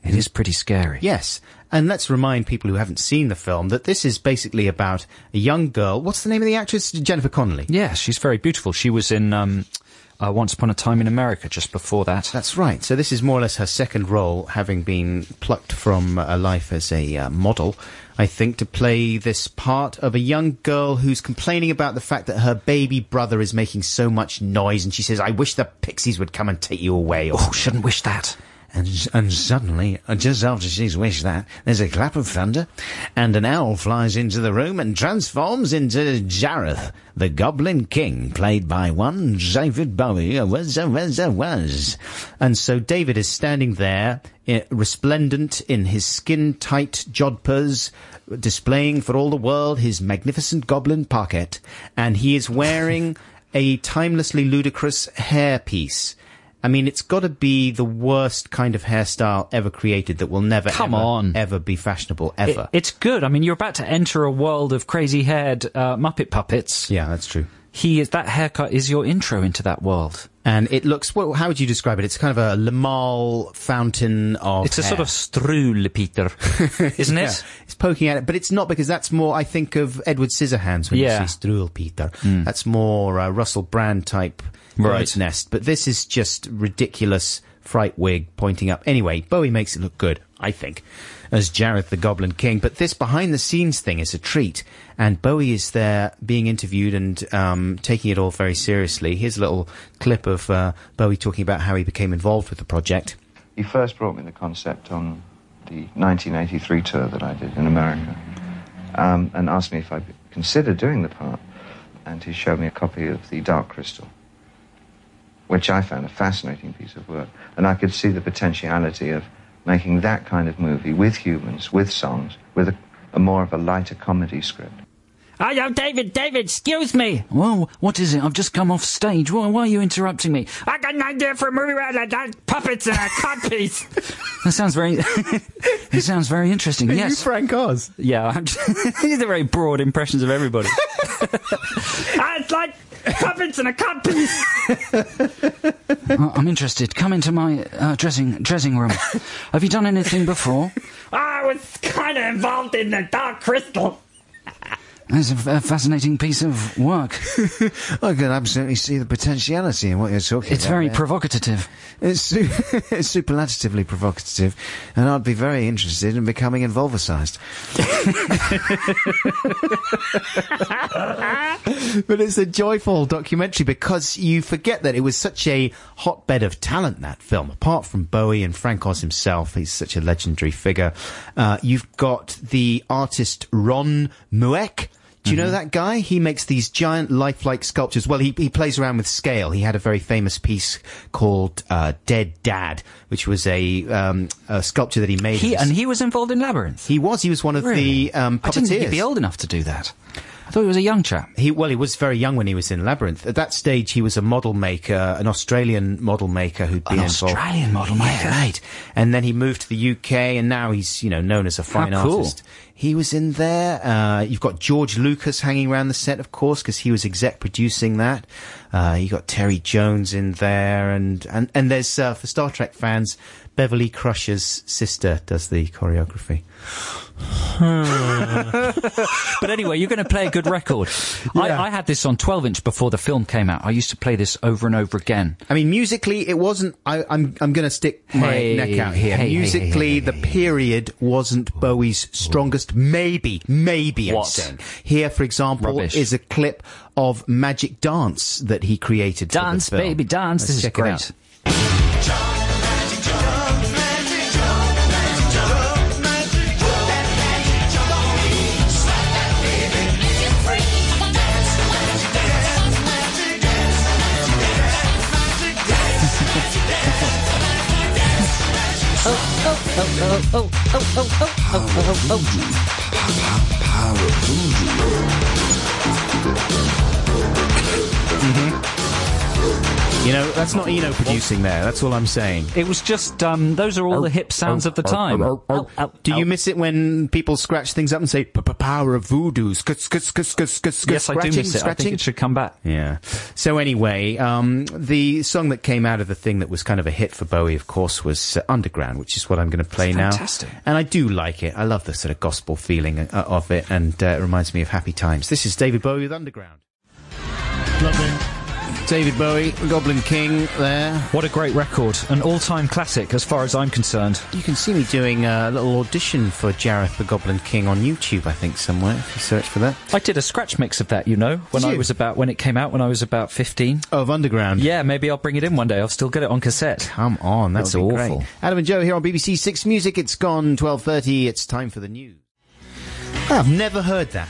it is pretty scary. Yes. And let's remind people who haven't seen the film that this is basically about a young girl. What's the name of the actress? Jennifer Connelly. Yeah, she's very beautiful. She was in... Once Upon a Time in America, just before that. That's right. So this is more or less her second role, having been plucked from a life as a model, I think, to play this part of a young girl who's complaining about the fact that her baby brother is making so much noise, and she says, "I wish the pixies would come and take you away." Or, "Oh, shouldn't wish that." and suddenly, just after she's wished that, there's a clap of thunder, and an owl flies into the room and transforms into Jareth, the Goblin King, played by one David Bowie. And so David is standing there, resplendent in his skin-tight jodhpurs, displaying for all the world his magnificent goblin parquet, and he is wearing a timelessly ludicrous hairpiece. I mean, it's got to be the worst kind of hairstyle ever created that will never, ever be fashionable, ever. It's good. I mean, you're about to enter a world of crazy-haired Muppet puppets. Yeah, that's true. That haircut is your intro into that world. And it looks, well, how would you describe it? It's kind of a Lamal fountain of It's a hair. Sort of Struwelpeter, isn't it? Yeah, it's poking at it, but it's not, because that's more, I think, of Edward Scissorhands when you see Struwelpeter. Mm. That's more Russell Brand type bird's nest. But this is just ridiculous fright wig pointing up. Anyway, Bowie makes it look good, I think, as Jareth the Goblin King. But this behind-the-scenes thing is a treat. And Bowie is there being interviewed and taking it all very seriously. Here's a little clip of Bowie talking about how he became involved with the project. He first brought me the concept on the 1983 tour that I did in America, and asked me if I'd consider doing the part. And he showed me a copy of The Dark Crystal, which I found a fascinating piece of work. And I could see the potentiality of making that kind of movie with humans, with songs, with a more of a lighter comedy script. Hello, David, excuse me. Whoa, what is it? I've just come off stage. Why are you interrupting me? I got an idea for a movie where I got puppets and a codpiece. That sounds very, it sounds very interesting. Are yes. you Frank Oz? Yeah, these are very broad impressions of everybody. It's like puppets and a codpiece. I'm interested. Come into my dressing room. Have you done anything before? I was kind of involved in The Dark Crystal. That's a fascinating piece of work. I can absolutely see the potentiality in what you're talking about. It's very provocative. It's superlatively provocative, and I'd be very interested in becoming involvicized. But it's a joyful documentary, because you forget that it was such a hotbed of talent, that film. Apart from Bowie and Frank Oz himself, he's such a legendary figure. You've got the artist Ron Mueck. Do you know that guy? He makes these giant lifelike sculptures. Well, he plays around with scale. He had a very famous piece called Dead Dad, which was a sculpture that he made. He was involved in Labyrinth? He was one of the puppeteers. I didn't think he'd be old enough to do that. I thought he was a young chap. Well, he was very young when he was in Labyrinth. At that stage, he was a model maker, an Australian model maker who'd been involved. Australian model maker, right? And then he moved to the UK, and now he's known as a fine artist. He was in there. You've got George Lucas hanging around the set, of course, because he was exec producing that. You got Terry Jones in there, and there's for Star Trek fans, Beverly Crusher's sister does the choreography. But anyway, you're going to play a good record. Yeah. I had this on 12-inch before the film came out. I used to play this over and over again. I mean, musically, it wasn't... I'm going to stick my neck out here. The period wasn't Bowie's strongest. Maybe I'm saying. Here, for example, is a clip of Magic Dance that he created. Dance, for the film. Baby, dance. Let's check it out. That's not Eno producing there. That's all I'm saying. It was just those are all the hip sounds of the time. Do you miss it when people scratch things up and say power of voodoo? Yes, I do miss it. I think it should come back. Yeah. So anyway, the song that came out of the thing that was kind of a hit for Bowie, of course, was Underground, which is what I'm going to play now. Fantastic. And I do like it. I love the sort of gospel feeling of it, and it reminds me of happy times. This is David Bowie with Underground. Lovely. David Bowie, Goblin King there. What a great record. An all-time classic as far as I'm concerned. You can see me doing a little audition for Jareth the Goblin King on YouTube, I think, somewhere, if you search for that. I did a scratch mix of that, you know, when it came out when I was about 15. Oh, of Underground. Yeah, maybe I'll bring it in one day. I'll still get it on cassette. Come on, that's awful. Great. Adam and Joe here on BBC Six Music. It's gone 12:30. It's time for the news. I've never heard that.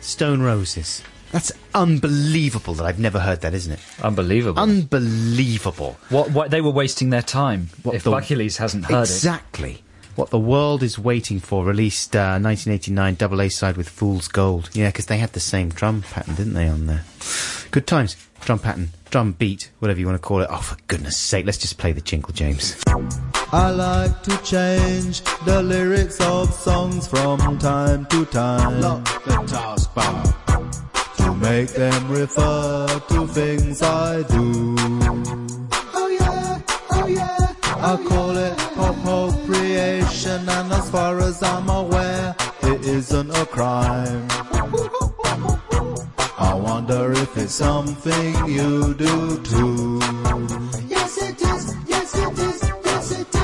Stone Roses. That's unbelievable that I've never heard that, isn't it? Unbelievable. Unbelievable. What they were wasting their time if Buckley's hasn't heard it. Exactly. What the world is waiting for, released 1989 double A-side with Fool's Gold. Yeah, because they had the same drum pattern, didn't they, on there? Good times. Drum pattern, drum beat, whatever you want to call it. Oh, for goodness sake, let's just play the jingle, James. I like to change the lyrics of songs from time to time. Lock the taskbar. Make them refer to things I do. Oh yeah, oh yeah, oh I call it pop appropriation, and as far as I'm aware, it isn't a crime. I wonder if it's something you do too. Yes it is, yes it is, yes it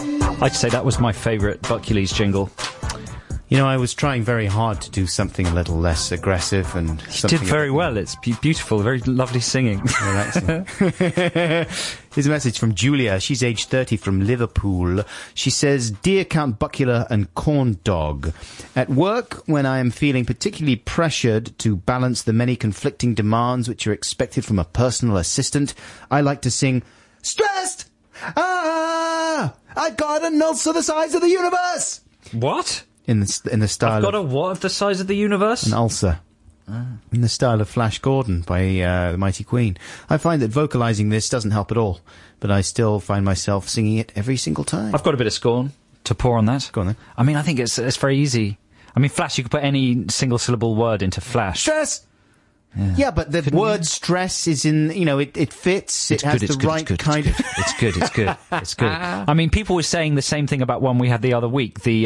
is. I'd say that was my favourite Buckley's jingle. You know, I was trying very hard to do something a little less aggressive, and you did very well. It's beautiful, very lovely singing. Here's a message from Julia. She's aged 30 from Liverpool. She says, "Dear Count Buckula and Corn Dog, at work, when I am feeling particularly pressured to balance the many conflicting demands which are expected from a personal assistant, I like to sing, stressed! Ah! I've got an ulcer the size of the universe!" What? In the style I've got a what of the size of the universe? An ulcer. Ah. In the style of Flash Gordon by the Mighty Queen. I find that vocalising this doesn't help at all, but I still find myself singing it every single time. I've got a bit of scorn to pour on that. Go on then. I mean, I think it's very easy. I mean, Flash, you could put any single syllable word into Flash. Stress! Yeah, but the word stress is in, you know, it fits, it has the right kind of... It's good, it's good, it's good. I mean, people were saying the same thing about one we had the other week, the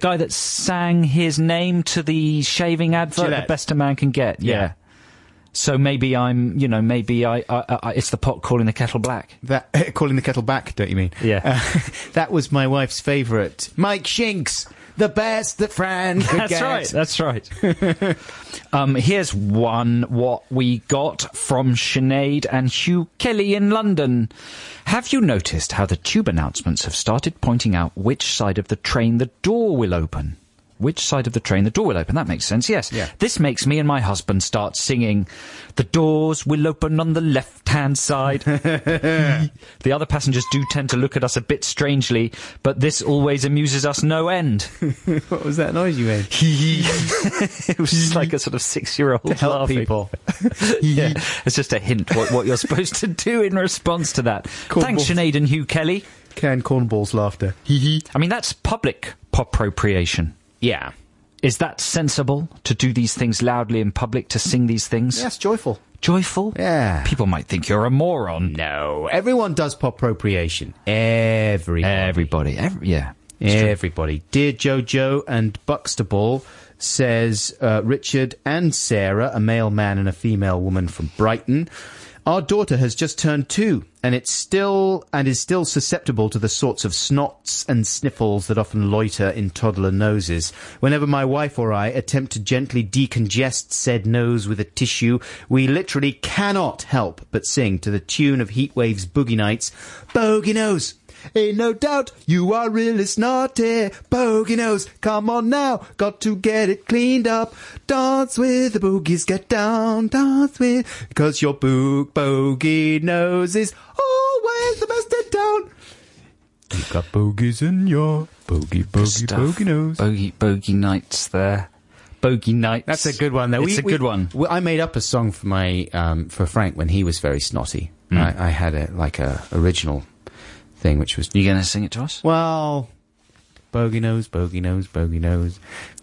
guy that sang his name to the shaving advert, Gillette. The best a man can get. Yeah. Yeah. So maybe I'm, you know, maybe I it's the pot calling the kettle black. Calling the kettle back, don't you mean? Yeah. That was my wife's favourite. Mike Shinks, the best that Fran could get. That's right, that's right. Here's one, what we got from Sinead and Hugh Kelly in London. Have you noticed how the tube announcements have started pointing out which side of the train the door will open? Which side of the train the door will open? That makes sense, yes. Yeah. This makes me and my husband start singing, "The doors will open on the left-hand side." The other passengers do tend to look at us a bit strangely, but this always amuses us no end. What was that noise you made? It was just like a sort of 6-year-old laughing. Help people. Yeah, it's just a hint what you're supposed to do in response to that. Thanks, Sinead and Hugh Kelly. Canned cornballs laughter. I mean, that's public appropriation. Yeah. Is that sensible, to do these things loudly in public, to sing these things? Yes, joyful. Joyful? Yeah. People might think you're a moron. No. Everyone does poppropriation. Everybody. Yeah. Everybody. Dear Jojo and Buxtable says, Richard and Sarah, a male man and a female woman from Brighton, our daughter has just turned 2, and is still susceptible to the sorts of snots and sniffles that often loiter in toddler noses. Whenever my wife or I attempt to gently decongest said nose with a tissue, we literally cannot help but sing to the tune of Heatwave's Boogie Nights, "Boogie Nose! Ain't no doubt you are really snotty. Boogie Nose, come on now, got to get it cleaned up. Dance with the boogies, get down, dance with, because your boogie nose is always the best in town. You've got boogies in your boogie nose." Boogie nights there. Boogie nights. That's a good one though. It's a good one. I made up a song for my for Frank when he was very snotty. Mm. I had a original thing, which was... You going to sing it to us? Well, bogey nose, bogey nose, bogey nose.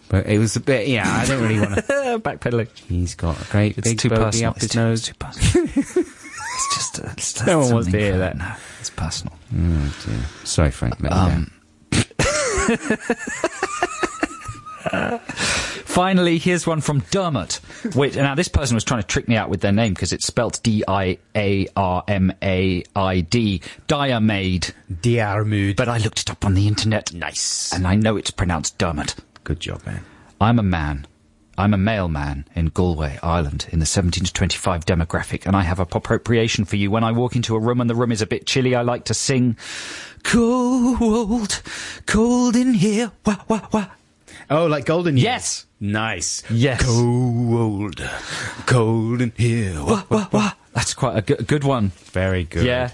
But it was a bit... Yeah, I don't really want to... Backpedaling. He's got a great big bogey up his nose. Too personal. It's just... no one wants to hear that. No, it's personal. Oh, dear. Sorry, Frank. Finally, here's one from Dermot. Which, now, this person was trying to trick me out with their name because it's spelt D-I-A-R-M-A-I-D. Diarmaid. Diarmaid. But I looked it up on the internet. Nice. And I know it's pronounced Dermot. Good job, man. I'm a male man in Galway, Ireland, in the 17 to 25 demographic, and I have a appropriation for you. When I walk into a room and the room is a bit chilly, I like to sing, cold, cold in here, wah, wah, wah. Oh, like Golden Years? Yes. Nice. Yes. Cold, cold in here, wah, wah, wah, wah. That's quite a good one. Very good. Yeah.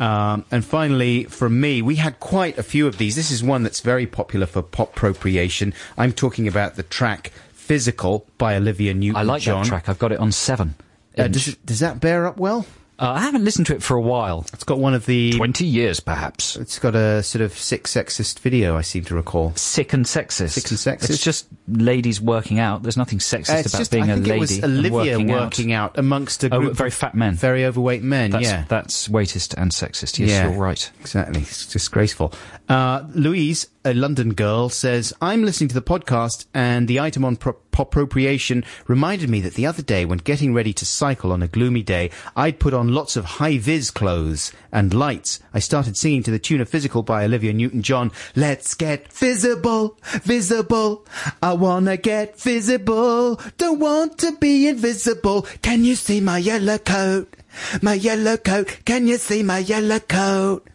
And finally, from me, we had quite a few of these. This is one that's very popular for pop appropriation. I'm talking about the track Physical by Olivia Newton-John. I like that track. I've got it on 7. Does that bear up well? I haven't listened to it for a while. It's got one of the... 20 years, perhaps. It's got a sort of sick sexist video, I seem to recall. Sick and sexist. Sick and sexist. It's just ladies working out. There's nothing sexist about just, being a lady. It was Olivia working out amongst a group of very fat men. Very overweight men, that's weightist and sexist. Yes, yeah, you're right. Exactly. It's disgraceful. Louise, a London girl, says, I'm listening to the podcast and the item on poppropriation reminded me that the other day when getting ready to cycle on a gloomy day, I'd put on lots of high-vis clothes and lights. I started singing to the tune of Physical by Olivia Newton-John. Let's get visible, visible. I wanna get visible. Don't want to be invisible. Can you see my yellow coat? My yellow coat. Can you see my yellow coat?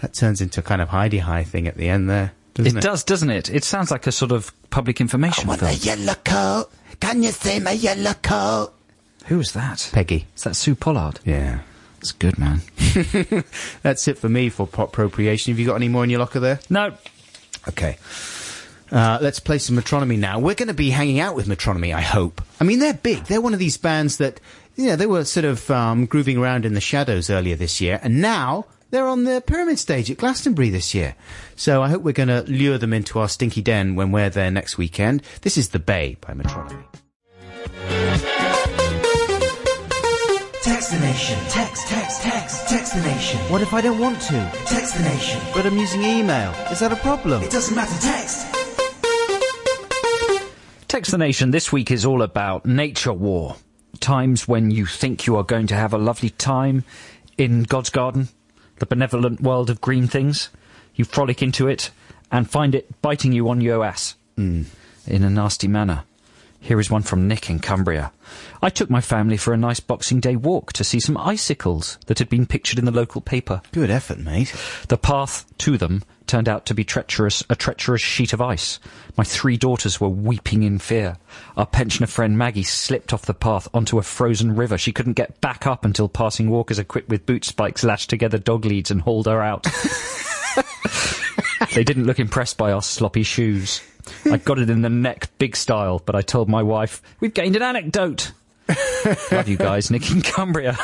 That turns into a kind of Heidi-High thing at the end there. Doesn't it does, doesn't it? It sounds like a sort of public information film. I want a yellow coat. Can you see my yellow coat? Who is that? Peggy. Is that Sue Pollard? Yeah. That's good, man. That's it for me for pop appropriation. Have you got any more in your locker there? No. Okay. Let's play some Metronomy now. We're going to be hanging out with Metronomy, I hope. I mean, they're big. They're one of these bands that, you know, they were sort of grooving around in the shadows earlier this year, and now... they're on the Pyramid stage at Glastonbury this year. So I hope we're going to lure them into our stinky den when we're there next weekend. This is The Bay by Metronomy. Text the nation. Text, text, text. Text the nation. What if I don't want to? Text the nation. But I'm using email. Is that a problem? It doesn't matter. Text. Text the nation this week is all about nature war. Times when you think you are going to have a lovely time in God's garden. The benevolent world of green things. You frolic into it and find it biting you on your ass in a nasty manner. Here is one from Nick in Cumbria. I took my family for a nice Boxing Day walk to see some icicles that had been pictured in the local paper. Good effort, mate. The path to them turned out to be a treacherous sheet of ice. My 3 daughters were weeping in fear. Our pensioner friend Maggie slipped off the path onto a frozen river. She couldn't get back up until passing walkers equipped with boot spikes lashed together dog leads and hauled her out. They didn't look impressed by our sloppy shoes. I got it in the neck big style, but I told my wife, we've gained an anecdote. Love you guys, Nick in Cumbria.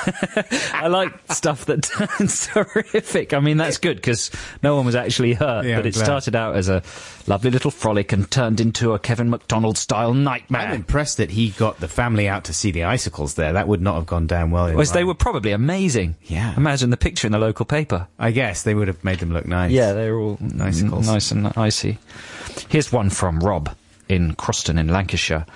I like stuff that turns horrific. I mean, that's good because no one was actually hurt, but it started out as a lovely little frolic and turned into a Kevin MacDonald style nightmare. I'm impressed that he got the family out to see the icicles there. That would not have gone down well. They were probably amazing. Yeah. Imagine the picture in the local paper. I guess they would have made them look nice. Yeah, they were all icicles. Nice and icy. Here's one from Rob in Croston in Lancashire.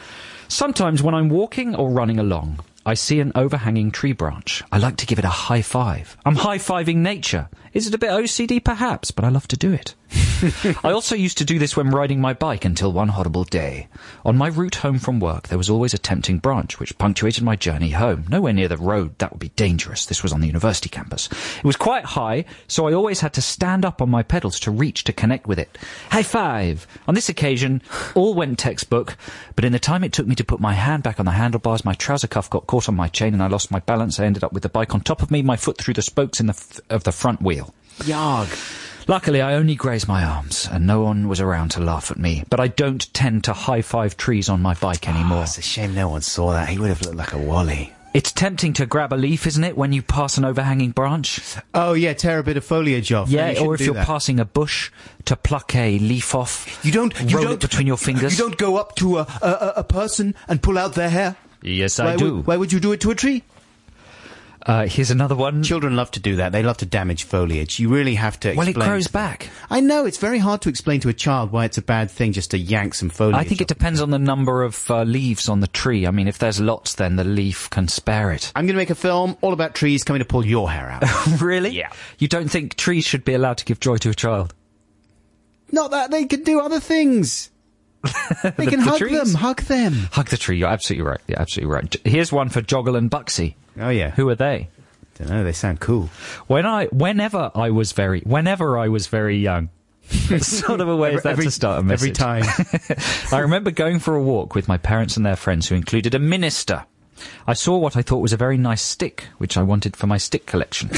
Sometimes when I'm walking or running along, I see an overhanging tree branch. I like to give it a high five. I'm high-fiving nature. Is it a bit OCD, perhaps? But I love to do it. I also used to do this when riding my bike until one horrible day. On my route home from work, there was always a tempting branch which punctuated my journey home. Nowhere near the road. That would be dangerous. This was on the university campus. It was quite high, so I always had to stand up on my pedals to reach to connect with it. High five! On this occasion, all went textbook, but in the time it took me to put my hand back on the handlebars, my trouser cuff got caught on my chain and I lost my balance. I ended up with the bike on top of me, my foot through the spokes of the front wheel. Yarg! Luckily, I only grazed my arms, and no one was around to laugh at me. But I don't tend to high-five trees on my bike anymore. It's a shame no one saw that. He would have looked like a wally. It's tempting to grab a leaf, isn't it, when you pass an overhanging branch? Oh, yeah, tear a bit of foliage off. Yeah, or if you're passing a bush, to pluck a leaf off, roll it between your fingers. You don't go up to a person and pull out their hair? Yes, I do. Why would you do it to a tree? Here's another one. Children love to do that. They love to damage foliage. You really have to explain. Well, it grows back. I know. It's very hard to explain to a child why it's a bad thing just to yank some foliage. I think it depends on the number of leaves on the tree. I mean, if there's lots, then the leaf can spare it. I'm going to make a film all about trees coming to pull your hair out. Really? Yeah. You don't think trees should be allowed to give joy to a child? Not that. They can do other things. They can hug them. Hug the tree. You're absolutely right. You're absolutely right. Here's one for Joggle and Buxy. Oh, yeah. Who are they? I don't know. They sound cool. Whenever I was very young. Sort of a way to start a message. Every time. I remember going for a walk with my parents and their friends who included a minister. I saw what I thought was a very nice stick, which I wanted for my stick collection.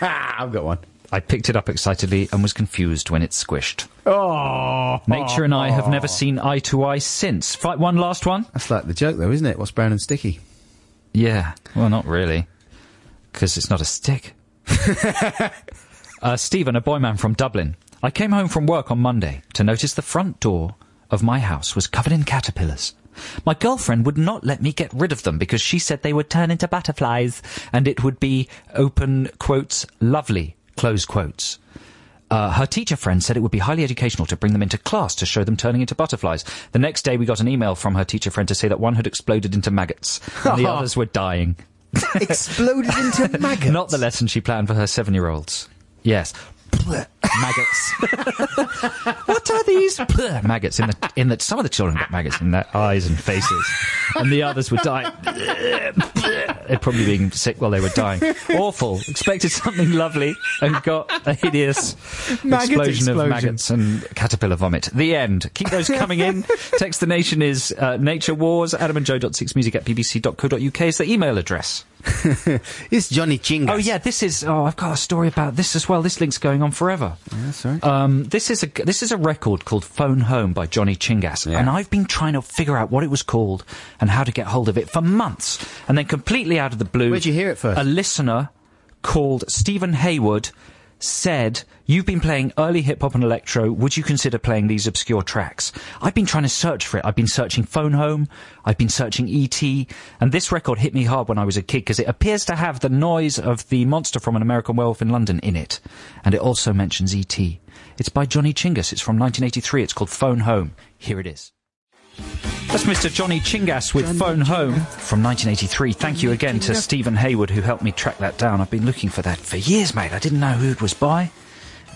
I've got one. I picked it up excitedly and was confused when it squished. Oh! Nature and I have never seen eye to eye since. One last one. That's like the joke, though, isn't it? What's brown and sticky? Yeah. Well, not really. Because it's not a stick. Stephen, a boy man from Dublin. I came home from work on Monday to notice the front door of my house was covered in caterpillars. My girlfriend would not let me get rid of them because she said they would turn into butterflies and it would be, open quotes, lovely, close quotes. Her teacher friend said it would be highly educational to bring them into class to show them turning into butterflies. The next day we got an email from her teacher friend to say that one had exploded into maggots and the others were dying. Exploded into maggots? Not the lesson she planned for her 7-year-olds. Yes. Maggots. What are these? Maggots. In the some of the children got maggots in their eyes and faces, and the others were dying. They're probably being sick while they were dying. Awful. Expected something lovely and got a hideous explosion of maggots and caterpillar vomit. The end. Keep those coming in. Text the Nation is Nature Wars. adamandjoe.6music@bbc.co.uk is the email address. It's Johnny Chingas. Oh yeah, this is. Oh, I've got a story about this as well. This link's going on forever. Yeah, sorry. This is a record called Phone Home by Johnny Chingas, yeah. And I've been trying to figure out what it was called and how to get hold of it for months, and then completely out of the blue. Where'd you hear it first? A listener called Stephen Haywood said, "You've been playing early hip-hop and electro. Would you consider playing these obscure tracks?" I've been trying to search for it. I've been searching Phone Home. I've been searching E.T. And this record hit me hard when I was a kid because it appears to have the noise of the monster from An American Werewolf in London in it. And it also mentions E.T. It's by Johnny Chingas. It's from 1983. It's called Phone Home. Here it is. That's Mr. Johnny Chingas with Phone Home from 1983. Thank you again to Stephen Haywood who helped me track that down. I've been looking for that for years, mate. I didn't know who it was by,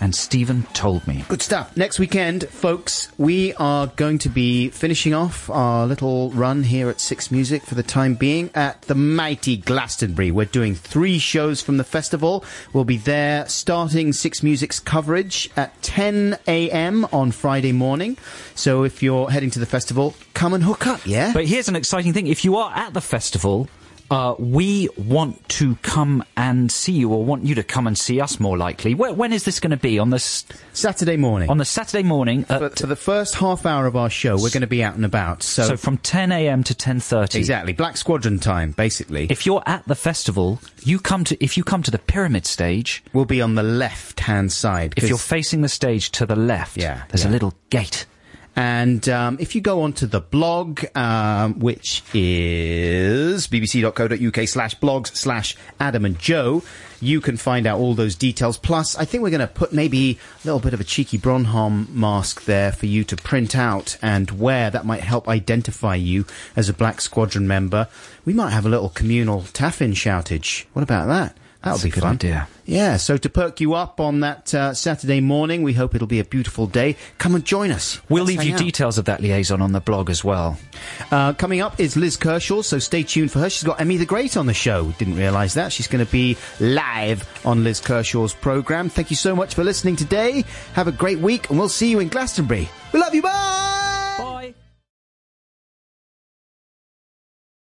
and Stephen told me. Good stuff. Next weekend, folks, we are going to be finishing off our little run here at Six Music for the time being at the mighty Glastonbury. We're doing 3 shows from the festival. We'll be there starting Six Music's coverage at 10 a.m. on Friday morning. So if you're heading to the festival, come and hook up, yeah? But here's an exciting thing. If you are at the festival... we want to come and see you, or want you to come and see us, more likely. When is this going to be? On the Saturday morning. On the Saturday morning. For the first half hour of our show, we're going to be out and about. So from 10 a.m. to 10:30. Exactly. Black Squadron time, basically. If you're at the festival, if you come to the pyramid stage... We'll be on the left-hand side. If you're facing the stage to the left, there's a little gate. And if you go onto the blog, which is bbc.co.uk/blogs/Adam and Joe, you can find out all those details. Plus, I think we're going to put maybe a little bit of a cheeky Bronholm mask there for you to print out and wear. That might help identify you as a Black Squadron member. We might have a little communal taffin shoutage. What about that? That'll be fun. That's a good idea. Yeah, so to perk you up on that Saturday morning, we hope it'll be a beautiful day. Come and join us. We'll leave you details of that liaison on the blog as well. Coming up is Liz Kershaw, so stay tuned for her. She's got Emmy the Great on the show. Didn't realise that. She's going to be live on Liz Kershaw's programme. Thank you so much for listening today. Have a great week, and we'll see you in Glastonbury. We love you. Bye!